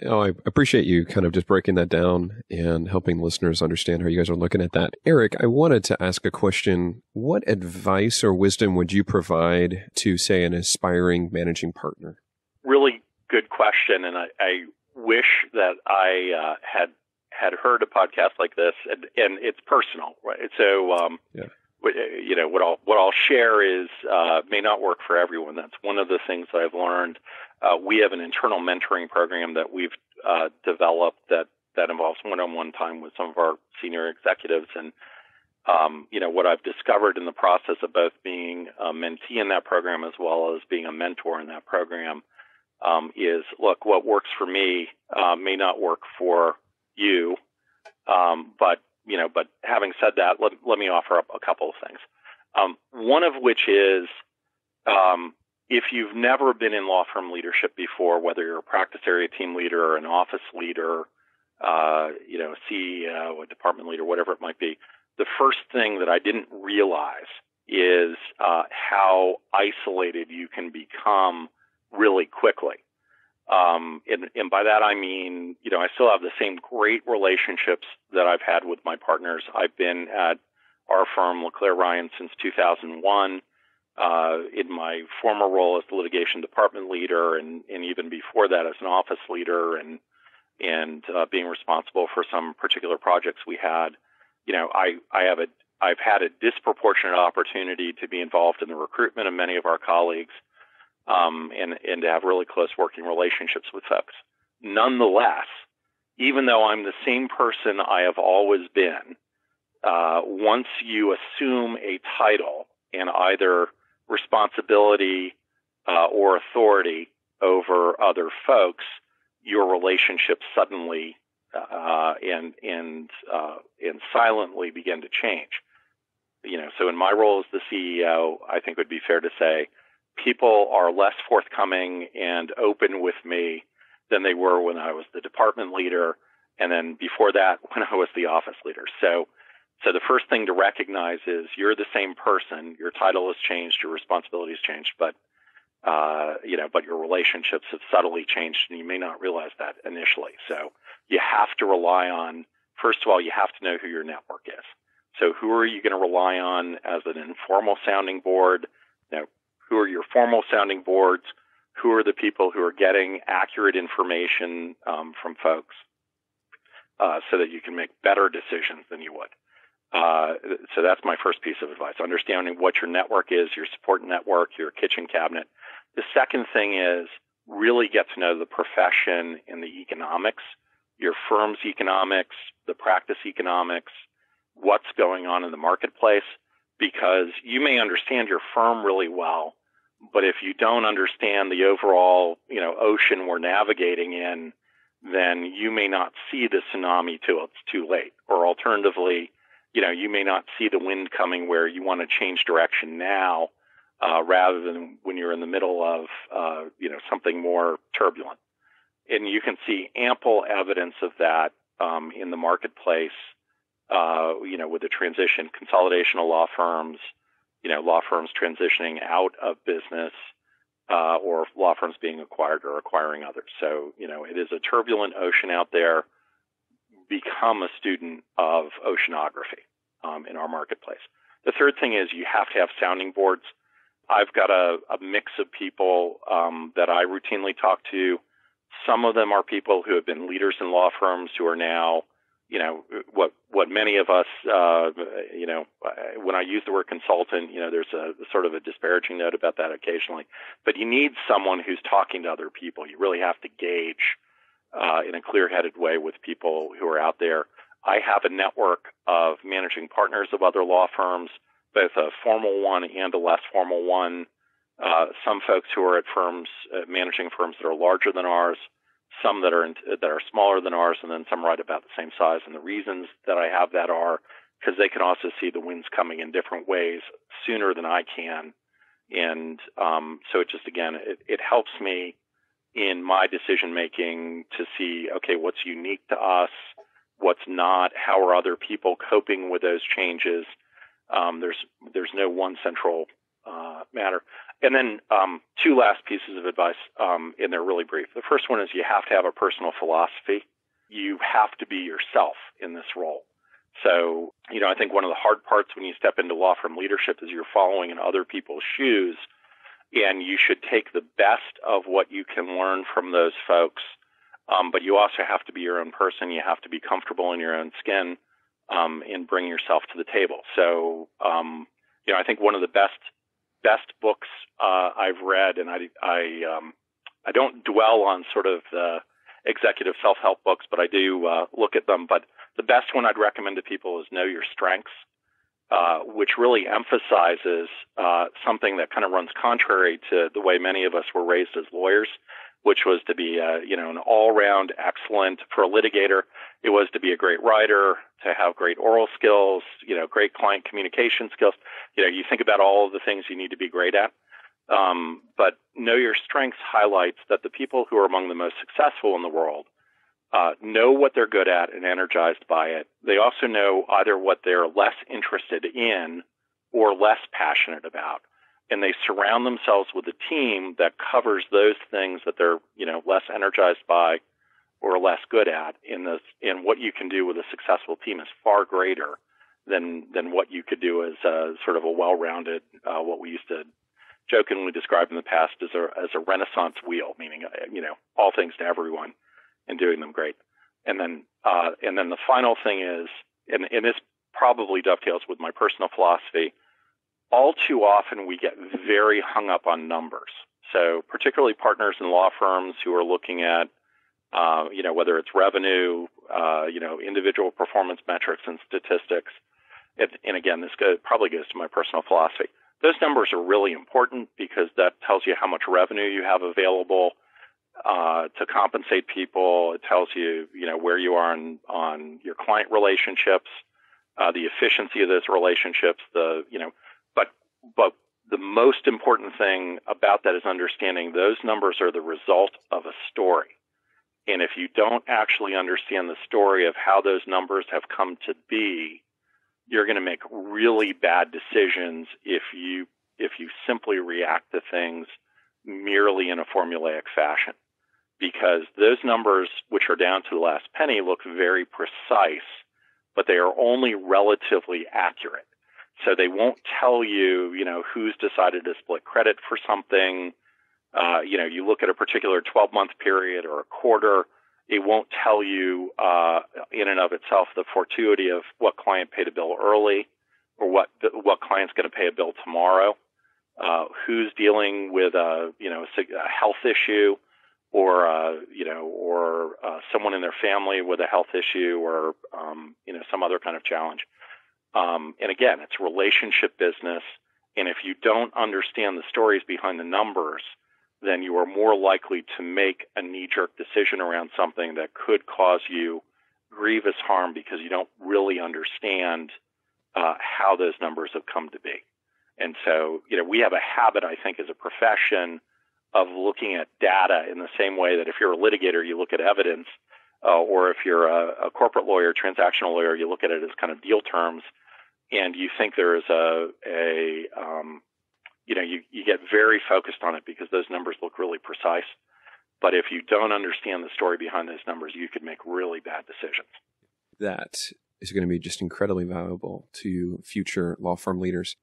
Oh, I appreciate you kind of just breaking that down and helping listeners understand how you guys are looking at that. Erik, I wanted to ask a question. What advice or wisdom would you provide to, say, an aspiring managing partner? Really good question, and I, I wish that I uh, had had heard a podcast like this, and, and it's personal, right? So, um, yeah. you know, what I'll, what I'll share is, uh, may not work for everyone. That's one of the things that I've learned. Uh, we have an internal mentoring program that we've, uh, developed that, that involves one-on-one time with some of our senior executives. And, um, you know, what I've discovered in the process of both being a mentee in that program as well as being a mentor in that program, um, is look, what works for me, uh, may not work for you, um, but you know. But having said that, let, let me offer up a couple of things. Um, one of which is, um, if you've never been in law firm leadership before, whether you're a practice area team leader or an office leader, uh, you know, a C E O, a department leader, whatever it might be, the first thing that I didn't realize is uh, how isolated you can become really quickly. Um, and, and by that I mean, you know, I still have the same great relationships that I've had with my partners. I've been at our firm, LeClairRyan, since two thousand one. Uh, in my former role as the litigation department leader, and, and even before that as an office leader, and and uh, being responsible for some particular projects we had, you know, I I have a I've had a disproportionate opportunity to be involved in the recruitment of many of our colleagues. Um, and, and to have really close working relationships with folks. Nonetheless, even though I'm the same person I have always been, uh, once you assume a title and either responsibility uh, or authority over other folks, your relationship suddenly uh, and and uh, and silently begin to change. You know, so in my role as the C E O, I think it would be fair to say, people are less forthcoming and open with me than they were when I was the department leader, and then before that when I was the office leader. So so the first thing to recognize is you're the same person. Your title has changed, your responsibilities changed, but uh, you know, but your relationships have subtly changed, and you may not realize that initially. So you have to rely on, first of all, you have to know who your network is. So who are you going to rely on as an informal sounding board? You know, who are your formal sounding boards? Who are the people who are getting accurate information um, from folks uh, so that you can make better decisions than you would? Uh, so that's my first piece of advice, understanding what your network is, your support network, your kitchen cabinet. The second thing is really get to know the profession and the economics, your firm's economics, the practice economics, what's going on in the marketplace, because you may understand your firm really well, but if you don't understand the overall, you know, ocean we're navigating in, then you may not see the tsunami till it's too late. Or alternatively, you know, you may not see the wind coming where you want to change direction now, uh, rather than when you're in the middle of, uh, you know, something more turbulent. And you can see ample evidence of that um, in the marketplace, uh, you know, with the transition, consolidation of law firms, you know, law firms transitioning out of business, uh, or law firms being acquired or acquiring others. So, you know, it is a turbulent ocean out there. Become a student of oceanography um, in our marketplace. The third thing is you have to have sounding boards. I've got a, a mix of people um, that I routinely talk to. Some of them are people who have been leaders in law firms who are now, you know, what what many of us, uh, you know, when I use the word consultant, you know, there's a sort of a disparaging note about that occasionally. But you need someone who's talking to other people. You really have to gauge uh, in a clear-headed way with people who are out there. I have a network of managing partners of other law firms, both a formal one and a less formal one. Uh, some folks who are at firms, uh, managing firms that are larger than ours, some that are in, that are smaller than ours, and then some right about the same size. And the reasons that I have that are because they can also see the winds coming in different ways sooner than I can. And um, so it just, again, it, it helps me in my decision making to see, okay, what's unique to us, what's not, how are other people coping with those changes. Um, there's there's no one central uh, matter. And then um, two last pieces of advice, um, and they're really brief. The first one is you have to have a personal philosophy. You have to be yourself in this role. So, you know, I think one of the hard parts when you step into law firm leadership is you're following in other people's shoes, and you should take the best of what you can learn from those folks. Um, but you also have to be your own person. You have to be comfortable in your own skin um, and bring yourself to the table. So, um, you know, I think one of the best best books uh, I've read, and I I, um, I don't dwell on sort of the executive self-help books, but I do uh, look at them. But the best one I'd recommend to people is Know Your Strengths, uh, which really emphasizes uh, something that kind of runs contrary to the way many of us were raised as lawyers, which was to be, uh, you know, an all-round excellent, for a litigator, it was to be a great writer, to have great oral skills, you know, great client communication skills. You know, you think about all of the things you need to be great at. Um, but Know Your Strengths highlights that the people who are among the most successful in the world uh, know what they're good at and energized by it. They also know either what they're less interested in or less passionate about. And they surround themselves with a team that covers those things that they're, you know, less energized by or less good at. In this, and what you can do with a successful team is far greater than than what you could do as a, sort of a well-rounded, uh, what we used to jokingly describe in the past as a as a Renaissance wheel, meaning, you know, all things to everyone and doing them great. And then uh, and then the final thing is, and, and this probably dovetails with my personal philosophy. All too often we get very hung up on numbers. So particularly partners in law firms who are looking at, uh, you know, whether it's revenue, uh, you know, individual performance metrics and statistics. And, and again, this go, probably goes to my personal philosophy. Those numbers are really important because that tells you how much revenue you have available uh, to compensate people. It tells you, you know, where you are on, on your client relationships, uh, the efficiency of those relationships, the, you know, But the most important thing about that is understanding those numbers are the result of a story. And if you don't actually understand the story of how those numbers have come to be, you're going to make really bad decisions if you if you simply react to things merely in a formulaic fashion. Because those numbers, which are down to the last penny, look very precise, but they are only relatively accurate. So they won't tell you, you know, who's decided to split credit for something. Uh, you know, you look at a particular twelve-month period or a quarter, it won't tell you uh, in and of itself the fortuity of what client paid a bill early or what what client's going to pay a bill tomorrow, uh, who's dealing with a, you know, a health issue or, uh, you know, or uh, someone in their family with a health issue or, um, you know, some other kind of challenge. Um, and again, it's relationship business, and if you don't understand the stories behind the numbers, then you are more likely to make a knee-jerk decision around something that could cause you grievous harm because you don't really understand uh, how those numbers have come to be. And so, you know, we have a habit, I think, as a profession of looking at data in the same way that if you're a litigator, you look at evidence, uh, or if you're a, a corporate lawyer, transactional lawyer, you look at it as kind of deal terms, and you think there is a, a um, you know, you, you get very focused on it because those numbers look really precise. But if you don't understand the story behind those numbers, you could make really bad decisions. That is going to be just incredibly valuable to future law firm leaders.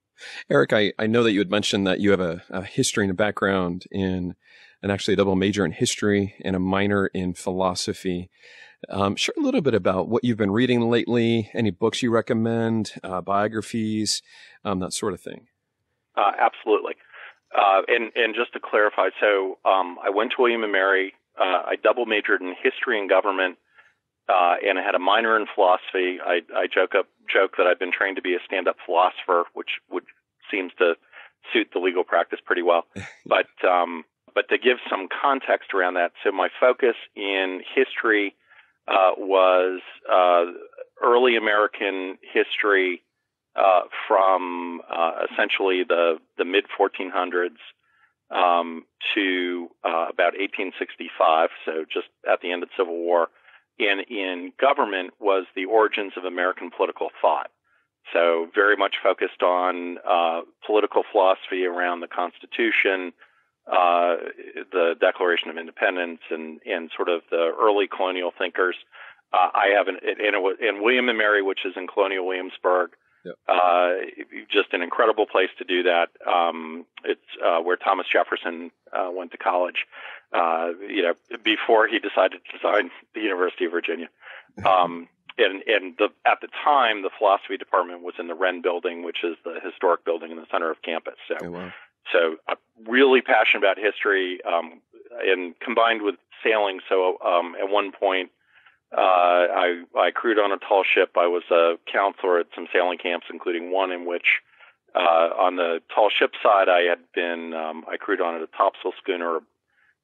Eric, I, I know that you had mentioned that you have a, a history and a background in, and actually a double major in history and a minor in philosophy. Um, share a little bit about what you've been reading lately, any books you recommend, uh, biographies, um, that sort of thing. Uh, absolutely. Uh, and, and just to clarify, so um, I went to William and Mary. Uh, I double majored in history and government, uh, and I had a minor in philosophy. I, I joke up joke that I've been trained to be a stand-up philosopher, which would seems to suit the legal practice pretty well. But um, but to give some context around that, so my focus in history uh, was uh, early American history. Uh, from uh, essentially the, the mid fourteen hundreds um, to uh, about eighteen sixty-five, so just at the end of the Civil War, and in government was the origins of American political thought. So very much focused on uh, political philosophy around the Constitution, uh, the Declaration of Independence, and, and sort of the early colonial thinkers. Uh, I have an, and, it was, and William and Mary, which is in Colonial Williamsburg. Uh, just an incredible place to do that. Um, it's uh, where Thomas Jefferson uh, went to college, uh, you know, before he decided to design the University of Virginia. Um, and and the, at the time, the philosophy department was in the Wren Building, which is the historic building in the center of campus. So, oh, wow. So I'm really passionate about history, um, and combined with sailing. So um, at one point, Uh, I, I crewed on a tall ship. I was a counselor at some sailing camps, including one in which, uh, on the tall ship side, I had been, um, I crewed on at a topsail schooner,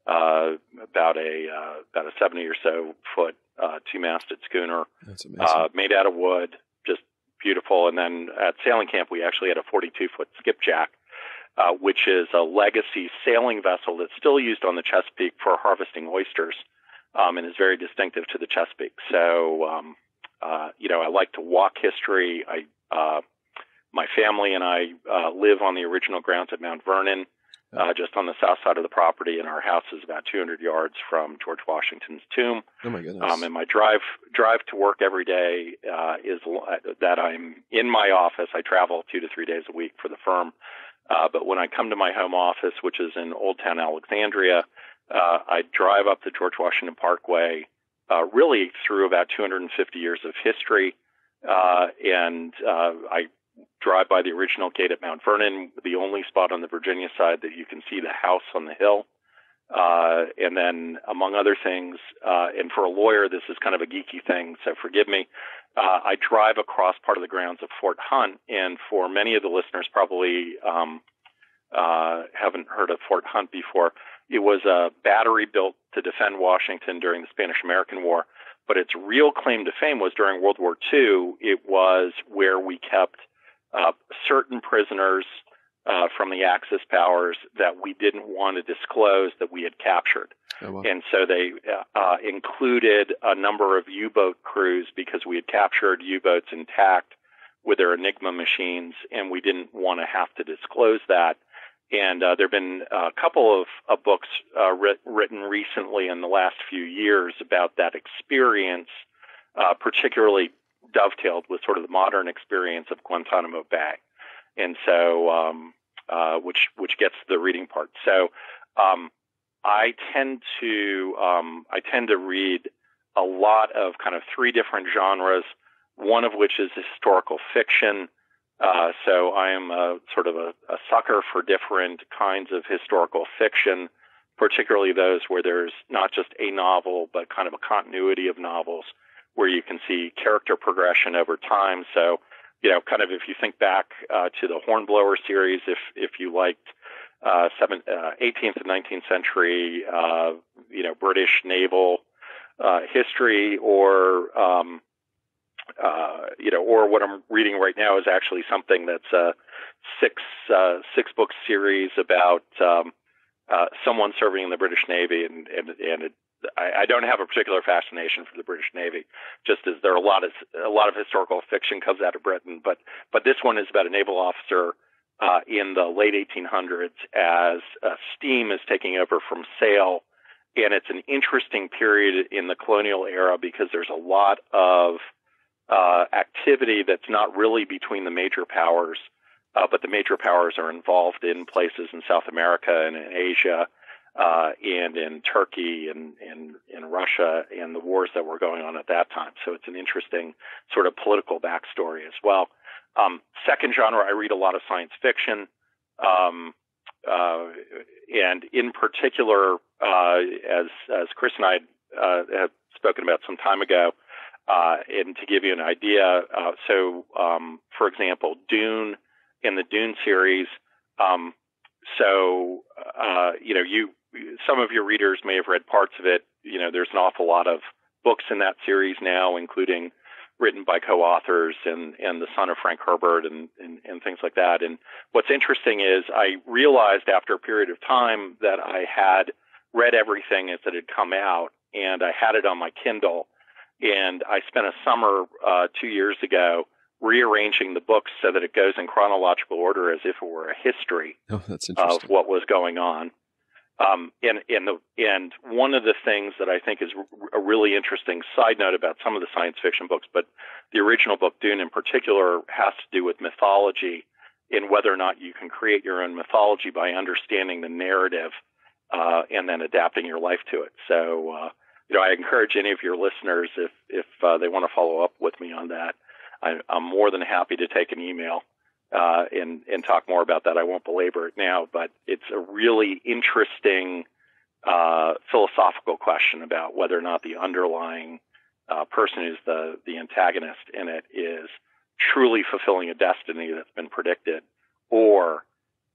uh, about a, uh, about a seventy or so foot, uh, two-masted schooner. That's amazing. Uh, made out of wood, just beautiful. And then at sailing camp, we actually had a forty-two foot skipjack, uh, which is a legacy sailing vessel that's still used on the Chesapeake for harvesting oysters. Um, and is very distinctive to the Chesapeake. So, um, uh, you know, I like to walk history. I, uh, my family and I uh, live on the original grounds at Mount Vernon, uh, just on the south side of the property, and our house is about two hundred yards from George Washington's tomb. Oh my goodness! Um, and my drive drive to work every day uh, is that I'm in my office. I travel two to three days a week for the firm, uh, but when I come to my home office, which is in Old Town Alexandria. Uh, I drive up the George Washington Parkway, uh, really through about two hundred fifty years of history, uh, and uh, I drive by the original gate at Mount Vernon, the only spot on the Virginia side that you can see the house on the hill. Uh, and then, among other things, uh, and for a lawyer, this is kind of a geeky thing, so forgive me, uh, I drive across part of the grounds of Fort Hunt, and for many of the listeners probably um, uh, haven't heard of Fort Hunt before. It was a battery built to defend Washington during the Spanish-American War, but its real claim to fame was during World War Two. It was where we kept uh, certain prisoners uh, from the Axis powers that we didn't want to disclose that we had captured. Oh, wow. And so they uh, included a number of U-boat crews because we had captured U-boats intact with their Enigma machines, and we didn't want to have to disclose that. And uh, there have been a couple of uh, books uh, writ- written recently in the last few years about that experience, uh, particularly dovetailed with sort of the modern experience of Guantanamo Bay, and so um, uh, which which gets to the reading part. So um, I tend to um, I tend to read a lot of kind of three different genres, one of which is historical fiction. Uh, so I am a, sort of a, a sucker for different kinds of historical fiction, particularly those where there's not just a novel, but kind of a continuity of novels where you can see character progression over time. So, you know, kind of if you think back uh, to the Hornblower series, if if you liked uh, seventh, uh, eighteenth and nineteenth century, uh, you know, British naval uh, history or um, uh, you know, or what I'm reading right now is actually something that's a six uh, six book series about um, uh, someone serving in the British Navy, and and, and it, I, I don't have a particular fascination for the British Navy, just as there are a lot of a lot of historical fiction comes out of Britain, but but this one is about a naval officer uh, in the late eighteen hundreds as uh, steam is taking over from sail. And it's an interesting period in the colonial era because there's a lot of uh, activity that's not really between the major powers, uh, but the major powers are involved in places in South America and in Asia uh, and in Turkey and in Russia and the wars that were going on at that time. So it's an interesting sort of political backstory as well. Um, second genre, I read a lot of science fiction. Um, Uh, and in particular, uh, as, as Chris and I, uh, have spoken about some time ago, uh, and to give you an idea, uh, so, um, for example, Dune in the Dune series, um, so, uh, you know, you, some of your readers may have read parts of it. You know, there's an awful lot of books in that series now, including written by co-authors and, and the son of Frank Herbert and, and, and things like that. And what's interesting is I realized after a period of time that I had read everything as it had come out, and I had it on my Kindle. And I spent a summer uh, two years ago rearranging the books so that it goes in chronological order as if it were a history oh, that's interesting. Of what was going on. Um, and, and, the, and one of the things that I think is a really interesting side note about some of the science fiction books, but the original book, Dune in particular, has to do with mythology and whether or not you can create your own mythology by understanding the narrative uh, and then adapting your life to it. So, uh, you know, I encourage any of your listeners, if, if uh, they want to follow up with me on that, I, I'm more than happy to take an email. Uh, and, and talk more about that. I won't belabor it now, but it's a really interesting uh, philosophical question about whether or not the underlying uh, person who's the, the antagonist in it is truly fulfilling a destiny that's been predicted, or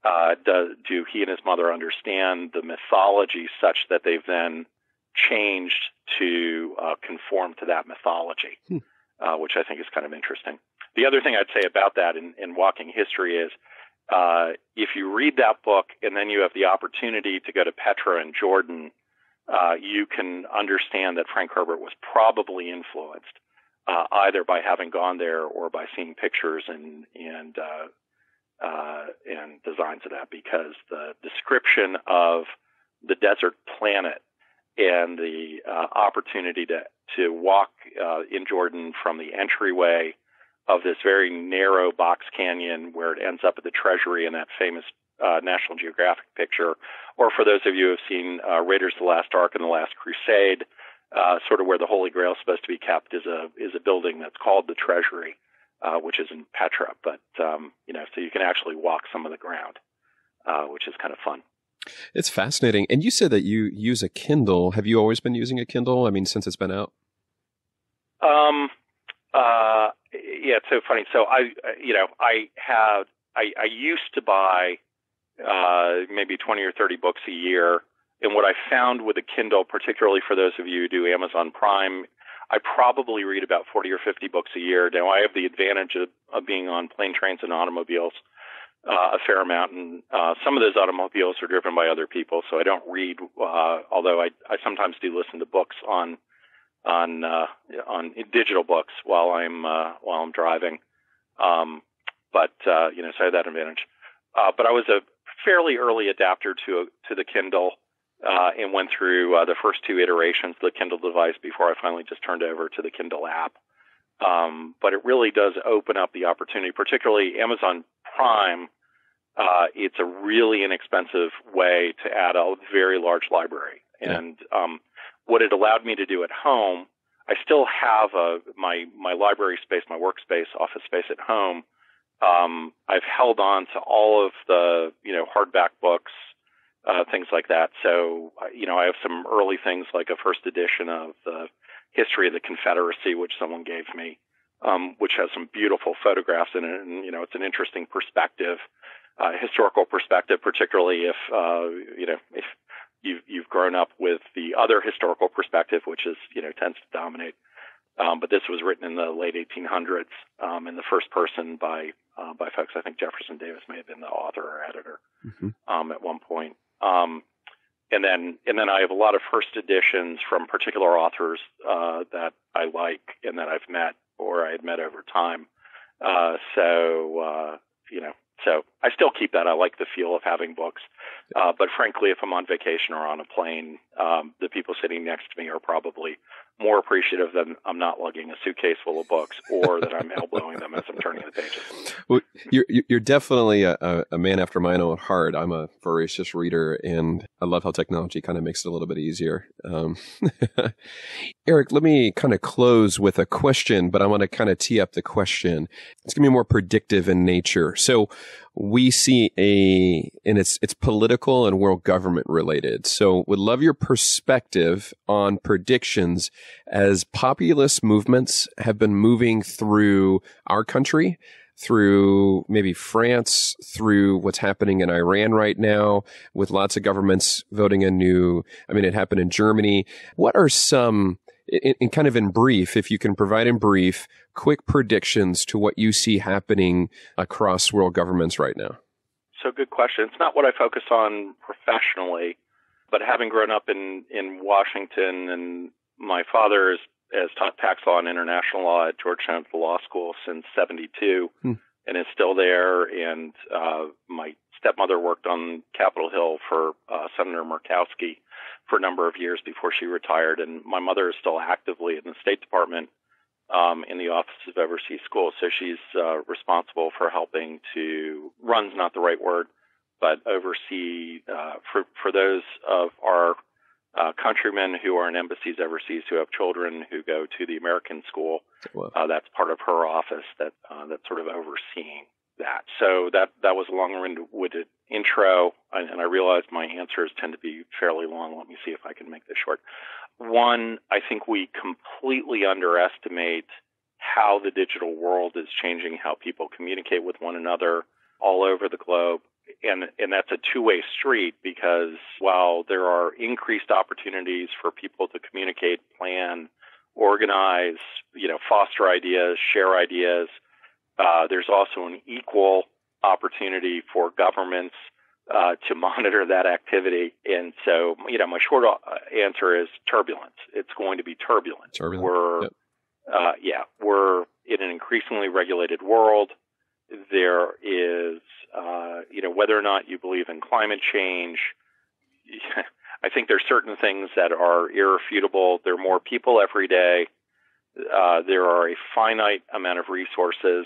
uh, do, do he and his mother understand the mythology such that they've then changed to uh, conform to that mythology, hmm. uh, which I think is kind of interesting. The other thing I'd say about that in, in walking history is uh, if you read that book and then you have the opportunity to go to Petra in Jordan, uh, you can understand that Frank Herbert was probably influenced uh, either by having gone there or by seeing pictures and, and, uh, uh, and designs of that, because the description of the desert planet and the uh, opportunity to, to walk uh, in Jordan from the entryway of this very narrow box canyon where it ends up at the Treasury in that famous uh, National Geographic picture, or for those of you who have seen uh, Raiders of the Last Ark and the Last Crusade, uh, sort of where the Holy Grail is supposed to be kept is a is a building that's called the Treasury, uh, which is in Petra. But um, you know, so you can actually walk some of the ground, uh, which is kind of fun. It's fascinating. And you said that you use a Kindle. Have you always been using a Kindle? I mean, since it's been out. Um. Uh. Yeah, it's so funny. So I, you know, I have, I, I used to buy uh, maybe twenty or thirty books a year. And what I found with a Kindle, particularly for those of you who do Amazon Prime, I probably read about forty or fifty books a year. Now, I have the advantage of, of being on plane, trains, and automobiles uh, a fair amount. And uh, some of those automobiles are driven by other people, so I don't read, uh, although I, I sometimes do listen to books on on uh, on digital books while I'm uh, while I'm driving, um, but uh, you know, so I have that advantage. Uh, but I was a fairly early adapter to to the Kindle uh, and went through uh, the first two iterations of the Kindle device before I finally just turned over to the Kindle app. Um, but it really does open up the opportunity, particularly Amazon Prime. Uh, it's a really inexpensive way to add a very large library, yeah. and um, what it allowed me to do at home, I still have a, my my library space, my workspace, office space at home. Um, I've held on to all of the you know hardback books, uh, things like that. So you know I have some early things like a first edition of the History of the Confederacy, which someone gave me, um, which has some beautiful photographs in it, and you know it's an interesting perspective, uh, historical perspective, particularly if uh, you know if. You've, you've grown up with the other historical perspective, which is, you know, tends to dominate Um, but this was written in the late eighteen hundreds, um, in the first person by uh, by folks. I think Jefferson Davis may have been the author or editor mm-hmm. um, at one point. Um, and then and then I have a lot of first editions from particular authors uh, that I like and that I've met or I had met over time. Uh, so uh, you know, so I still keep that. I like the feel of having books. Uh, but frankly, if I'm on vacation or on a plane, um, the people sitting next to me are probably more appreciative than I'm not lugging a suitcase full of books or that I'm elbowing them as I'm turning the pages. Well, you're, you're definitely a, a man after my own heart. I'm a voracious reader, and I love how technology kind of makes it a little bit easier. Um, Erik, let me kind of close with a question, but I want to kind of tee up the question. It's going to be more predictive in nature. So we see a, and it's it's political and world government related. So would love your perspective on predictions as populist movements have been moving through our country, through maybe France, through what's happening in Iran right now with lots of governments voting a new, I mean, it happened in Germany. What are some, in, in kind of in brief, if you can provide in brief, quick predictions to what you see happening across world governments right now? So good question. It's not what I focus on professionally, but having grown up in, in Washington, and my father is, has taught tax law and international law at Georgetown Law School since seventy-two hmm. and is still there. And uh, my stepmother worked on Capitol Hill for uh, Senator Murkowski for a number of years before she retired. And my mother is still actively in the State Department um, in the Office of Overseas Schools. So she's uh, responsible for helping to – run's not the right word, but oversee uh, – for, for those of our uh, countrymen who are in embassies overseas who have children who go to the American school. Wow. Uh, that's part of her office that uh, that's sort of overseeing that. So that, that was a long-winded intro, and, and I realized my answers tend to be fairly long. Let me see if I can make this short. One, I think we completely underestimate how the digital world is changing how people communicate with one another all over the globe. And, and that's a two-way street, because while there are increased opportunities for people to communicate, plan, organize, you know, foster ideas, share ideas, uh, there's also an equal opportunity for governments uh, to monitor that activity. And so, you know, my short answer is turbulence. It's going to be turbulent. Turbulent. We're, yep. uh, yeah, we're in an increasingly regulated world. There is, uh, you know, whether or not you believe in climate change, I think there's certain things that are irrefutable. There are more people every day. Uh, there are a finite amount of resources.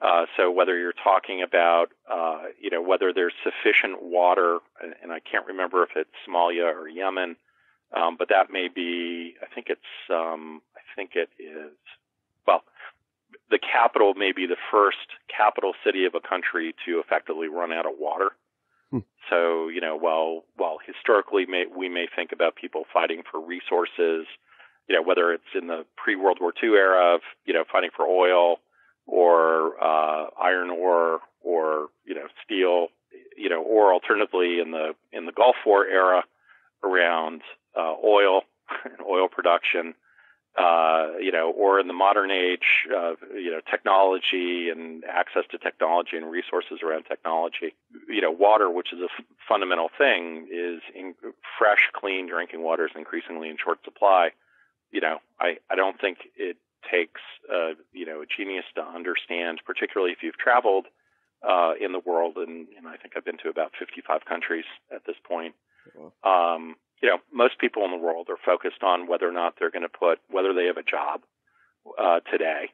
Uh, so whether you're talking about, uh, you know, whether there's sufficient water, and I can't remember if it's Somalia or Yemen, um, but that may be, I think it's, um, I think it is, well, the capital may be the first capital city of a country to effectively run out of water. Hmm. So, you know, while while historically may, we may think about people fighting for resources, you know, whether it's in the pre-World War Two era of, you know, fighting for oil or uh, iron ore or, you know, steel, you know, or alternatively in the in the Gulf War era around uh, oil and oil production. Uh, you know, or in the modern age, uh, you know, technology and access to technology and resources around technology. You know, water, which is a f- fundamental thing, is in fresh, clean drinking water is increasingly in short supply. You know, I, I don't think it takes, uh, you know, a genius to understand, particularly if you've traveled uh, in the world, and, and I think I've been to about fifty-five countries at this point. Um You know, most people in the world are focused on whether or not they're going to put, whether they have a job uh, today,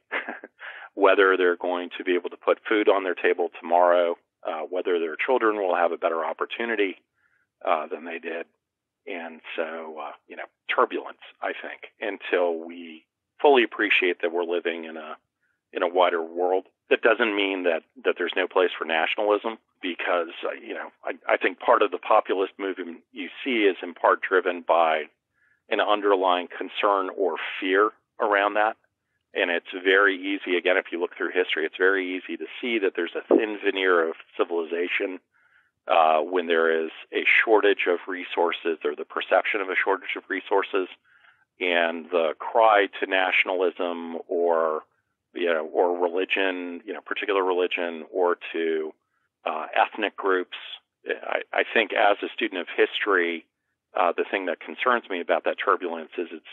whether they're going to be able to put food on their table tomorrow, uh, whether their children will have a better opportunity uh, than they did. And so, uh, you know, turbulence, I think, until we fully appreciate that we're living in a in a wider world. That doesn't mean that, that there's no place for nationalism, because, you know, I, I think part of the populist movement you see is in part driven by an underlying concern or fear around that. And it's very easy, again, if you look through history, it's very easy to see that there's a thin veneer of civilization uh, when there is a shortage of resources or the perception of a shortage of resources. and the cry to nationalism or, you know, or religion, you know, particular religion, or to uh, ethnic groups. I, I think as a student of history, uh, the thing that concerns me about that turbulence is it's,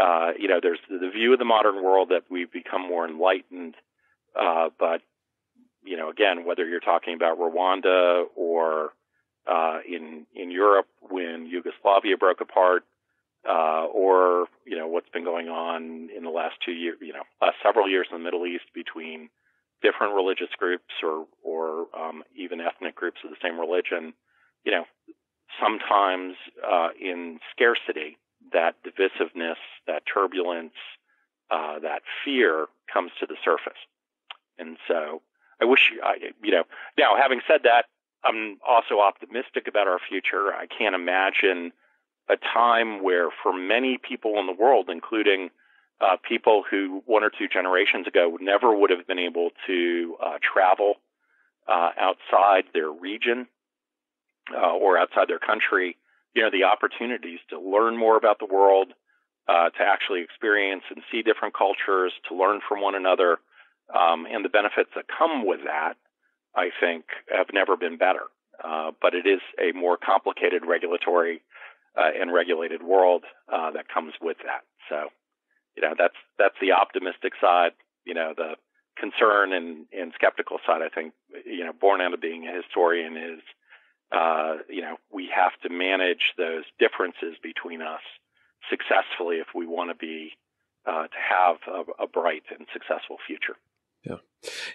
uh, you know, there's the view of the modern world that we've become more enlightened, uh, but, you know, again, whether you're talking about Rwanda or uh, in in Europe when Yugoslavia broke apart, uh, or, you know, what's been going on in the last two years, you know, last several years in the Middle East between different religious groups or or um, even ethnic groups of the same religion, you know, sometimes uh, in scarcity, that divisiveness, that turbulence, uh, that fear comes to the surface. And so I wish, I, you know, now having said that, I'm also optimistic about our future. I can't imagine a time where for many people in the world, including uh, people who one or two generations ago never would have been able to uh, travel uh, outside their region uh, or outside their country, you know, the opportunities to learn more about the world, uh, to actually experience and see different cultures, to learn from one another, um, and the benefits that come with that, I think, have never been better. Uh, but it is a more complicated regulatory uh, and regulated world uh, that comes with that. So, you know, that's that's the optimistic side. You know, the concern and, and skeptical side, I think, you know, born out of being a historian is, uh, you know, we have to manage those differences between us successfully if we want to be, uh, to have a, a bright and successful future. Yeah.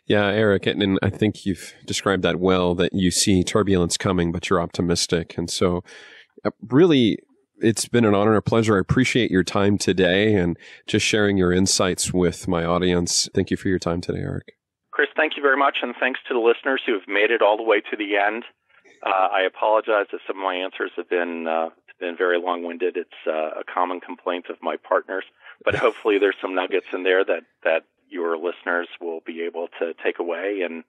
Yeah, Eric, and, and I think you've described that well, that you see turbulence coming, but you're optimistic. And so really, it's been an honor and a pleasure. I appreciate your time today and just sharing your insights with my audience. Thank you for your time today, Eric. Chris, thank you very much. And thanks to the listeners who have made it all the way to the end. Uh, I apologize if some of my answers have been uh, been very long-winded. It's uh, a common complaint of my partners, but hopefully there's some nuggets in there that, that your listeners will be able to take away, and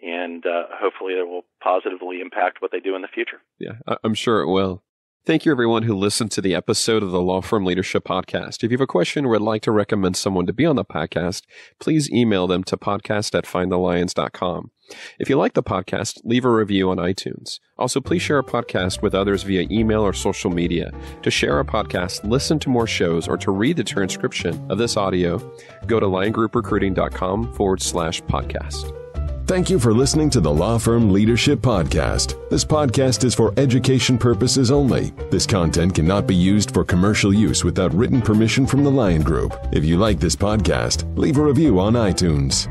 and uh, hopefully it will positively impact what they do in the future. Yeah, I'm sure it will. Thank you, everyone who listened to the episode of the Law Firm Leadership Podcast. If you have a question or would like to recommend someone to be on the podcast, please email them to podcast at find the lions dot com. If you like the podcast, leave a review on iTunes. Also, please share a podcast with others via email or social media. To share a podcast, listen to more shows, or to read the transcription of this audio, go to lion group recruiting dot com forward slash podcast. Thank you for listening to the Law Firm Leadership Podcast. This podcast is for education purposes only. This content cannot be used for commercial use without written permission from the Lion Group. If you like this podcast, leave a review on iTunes.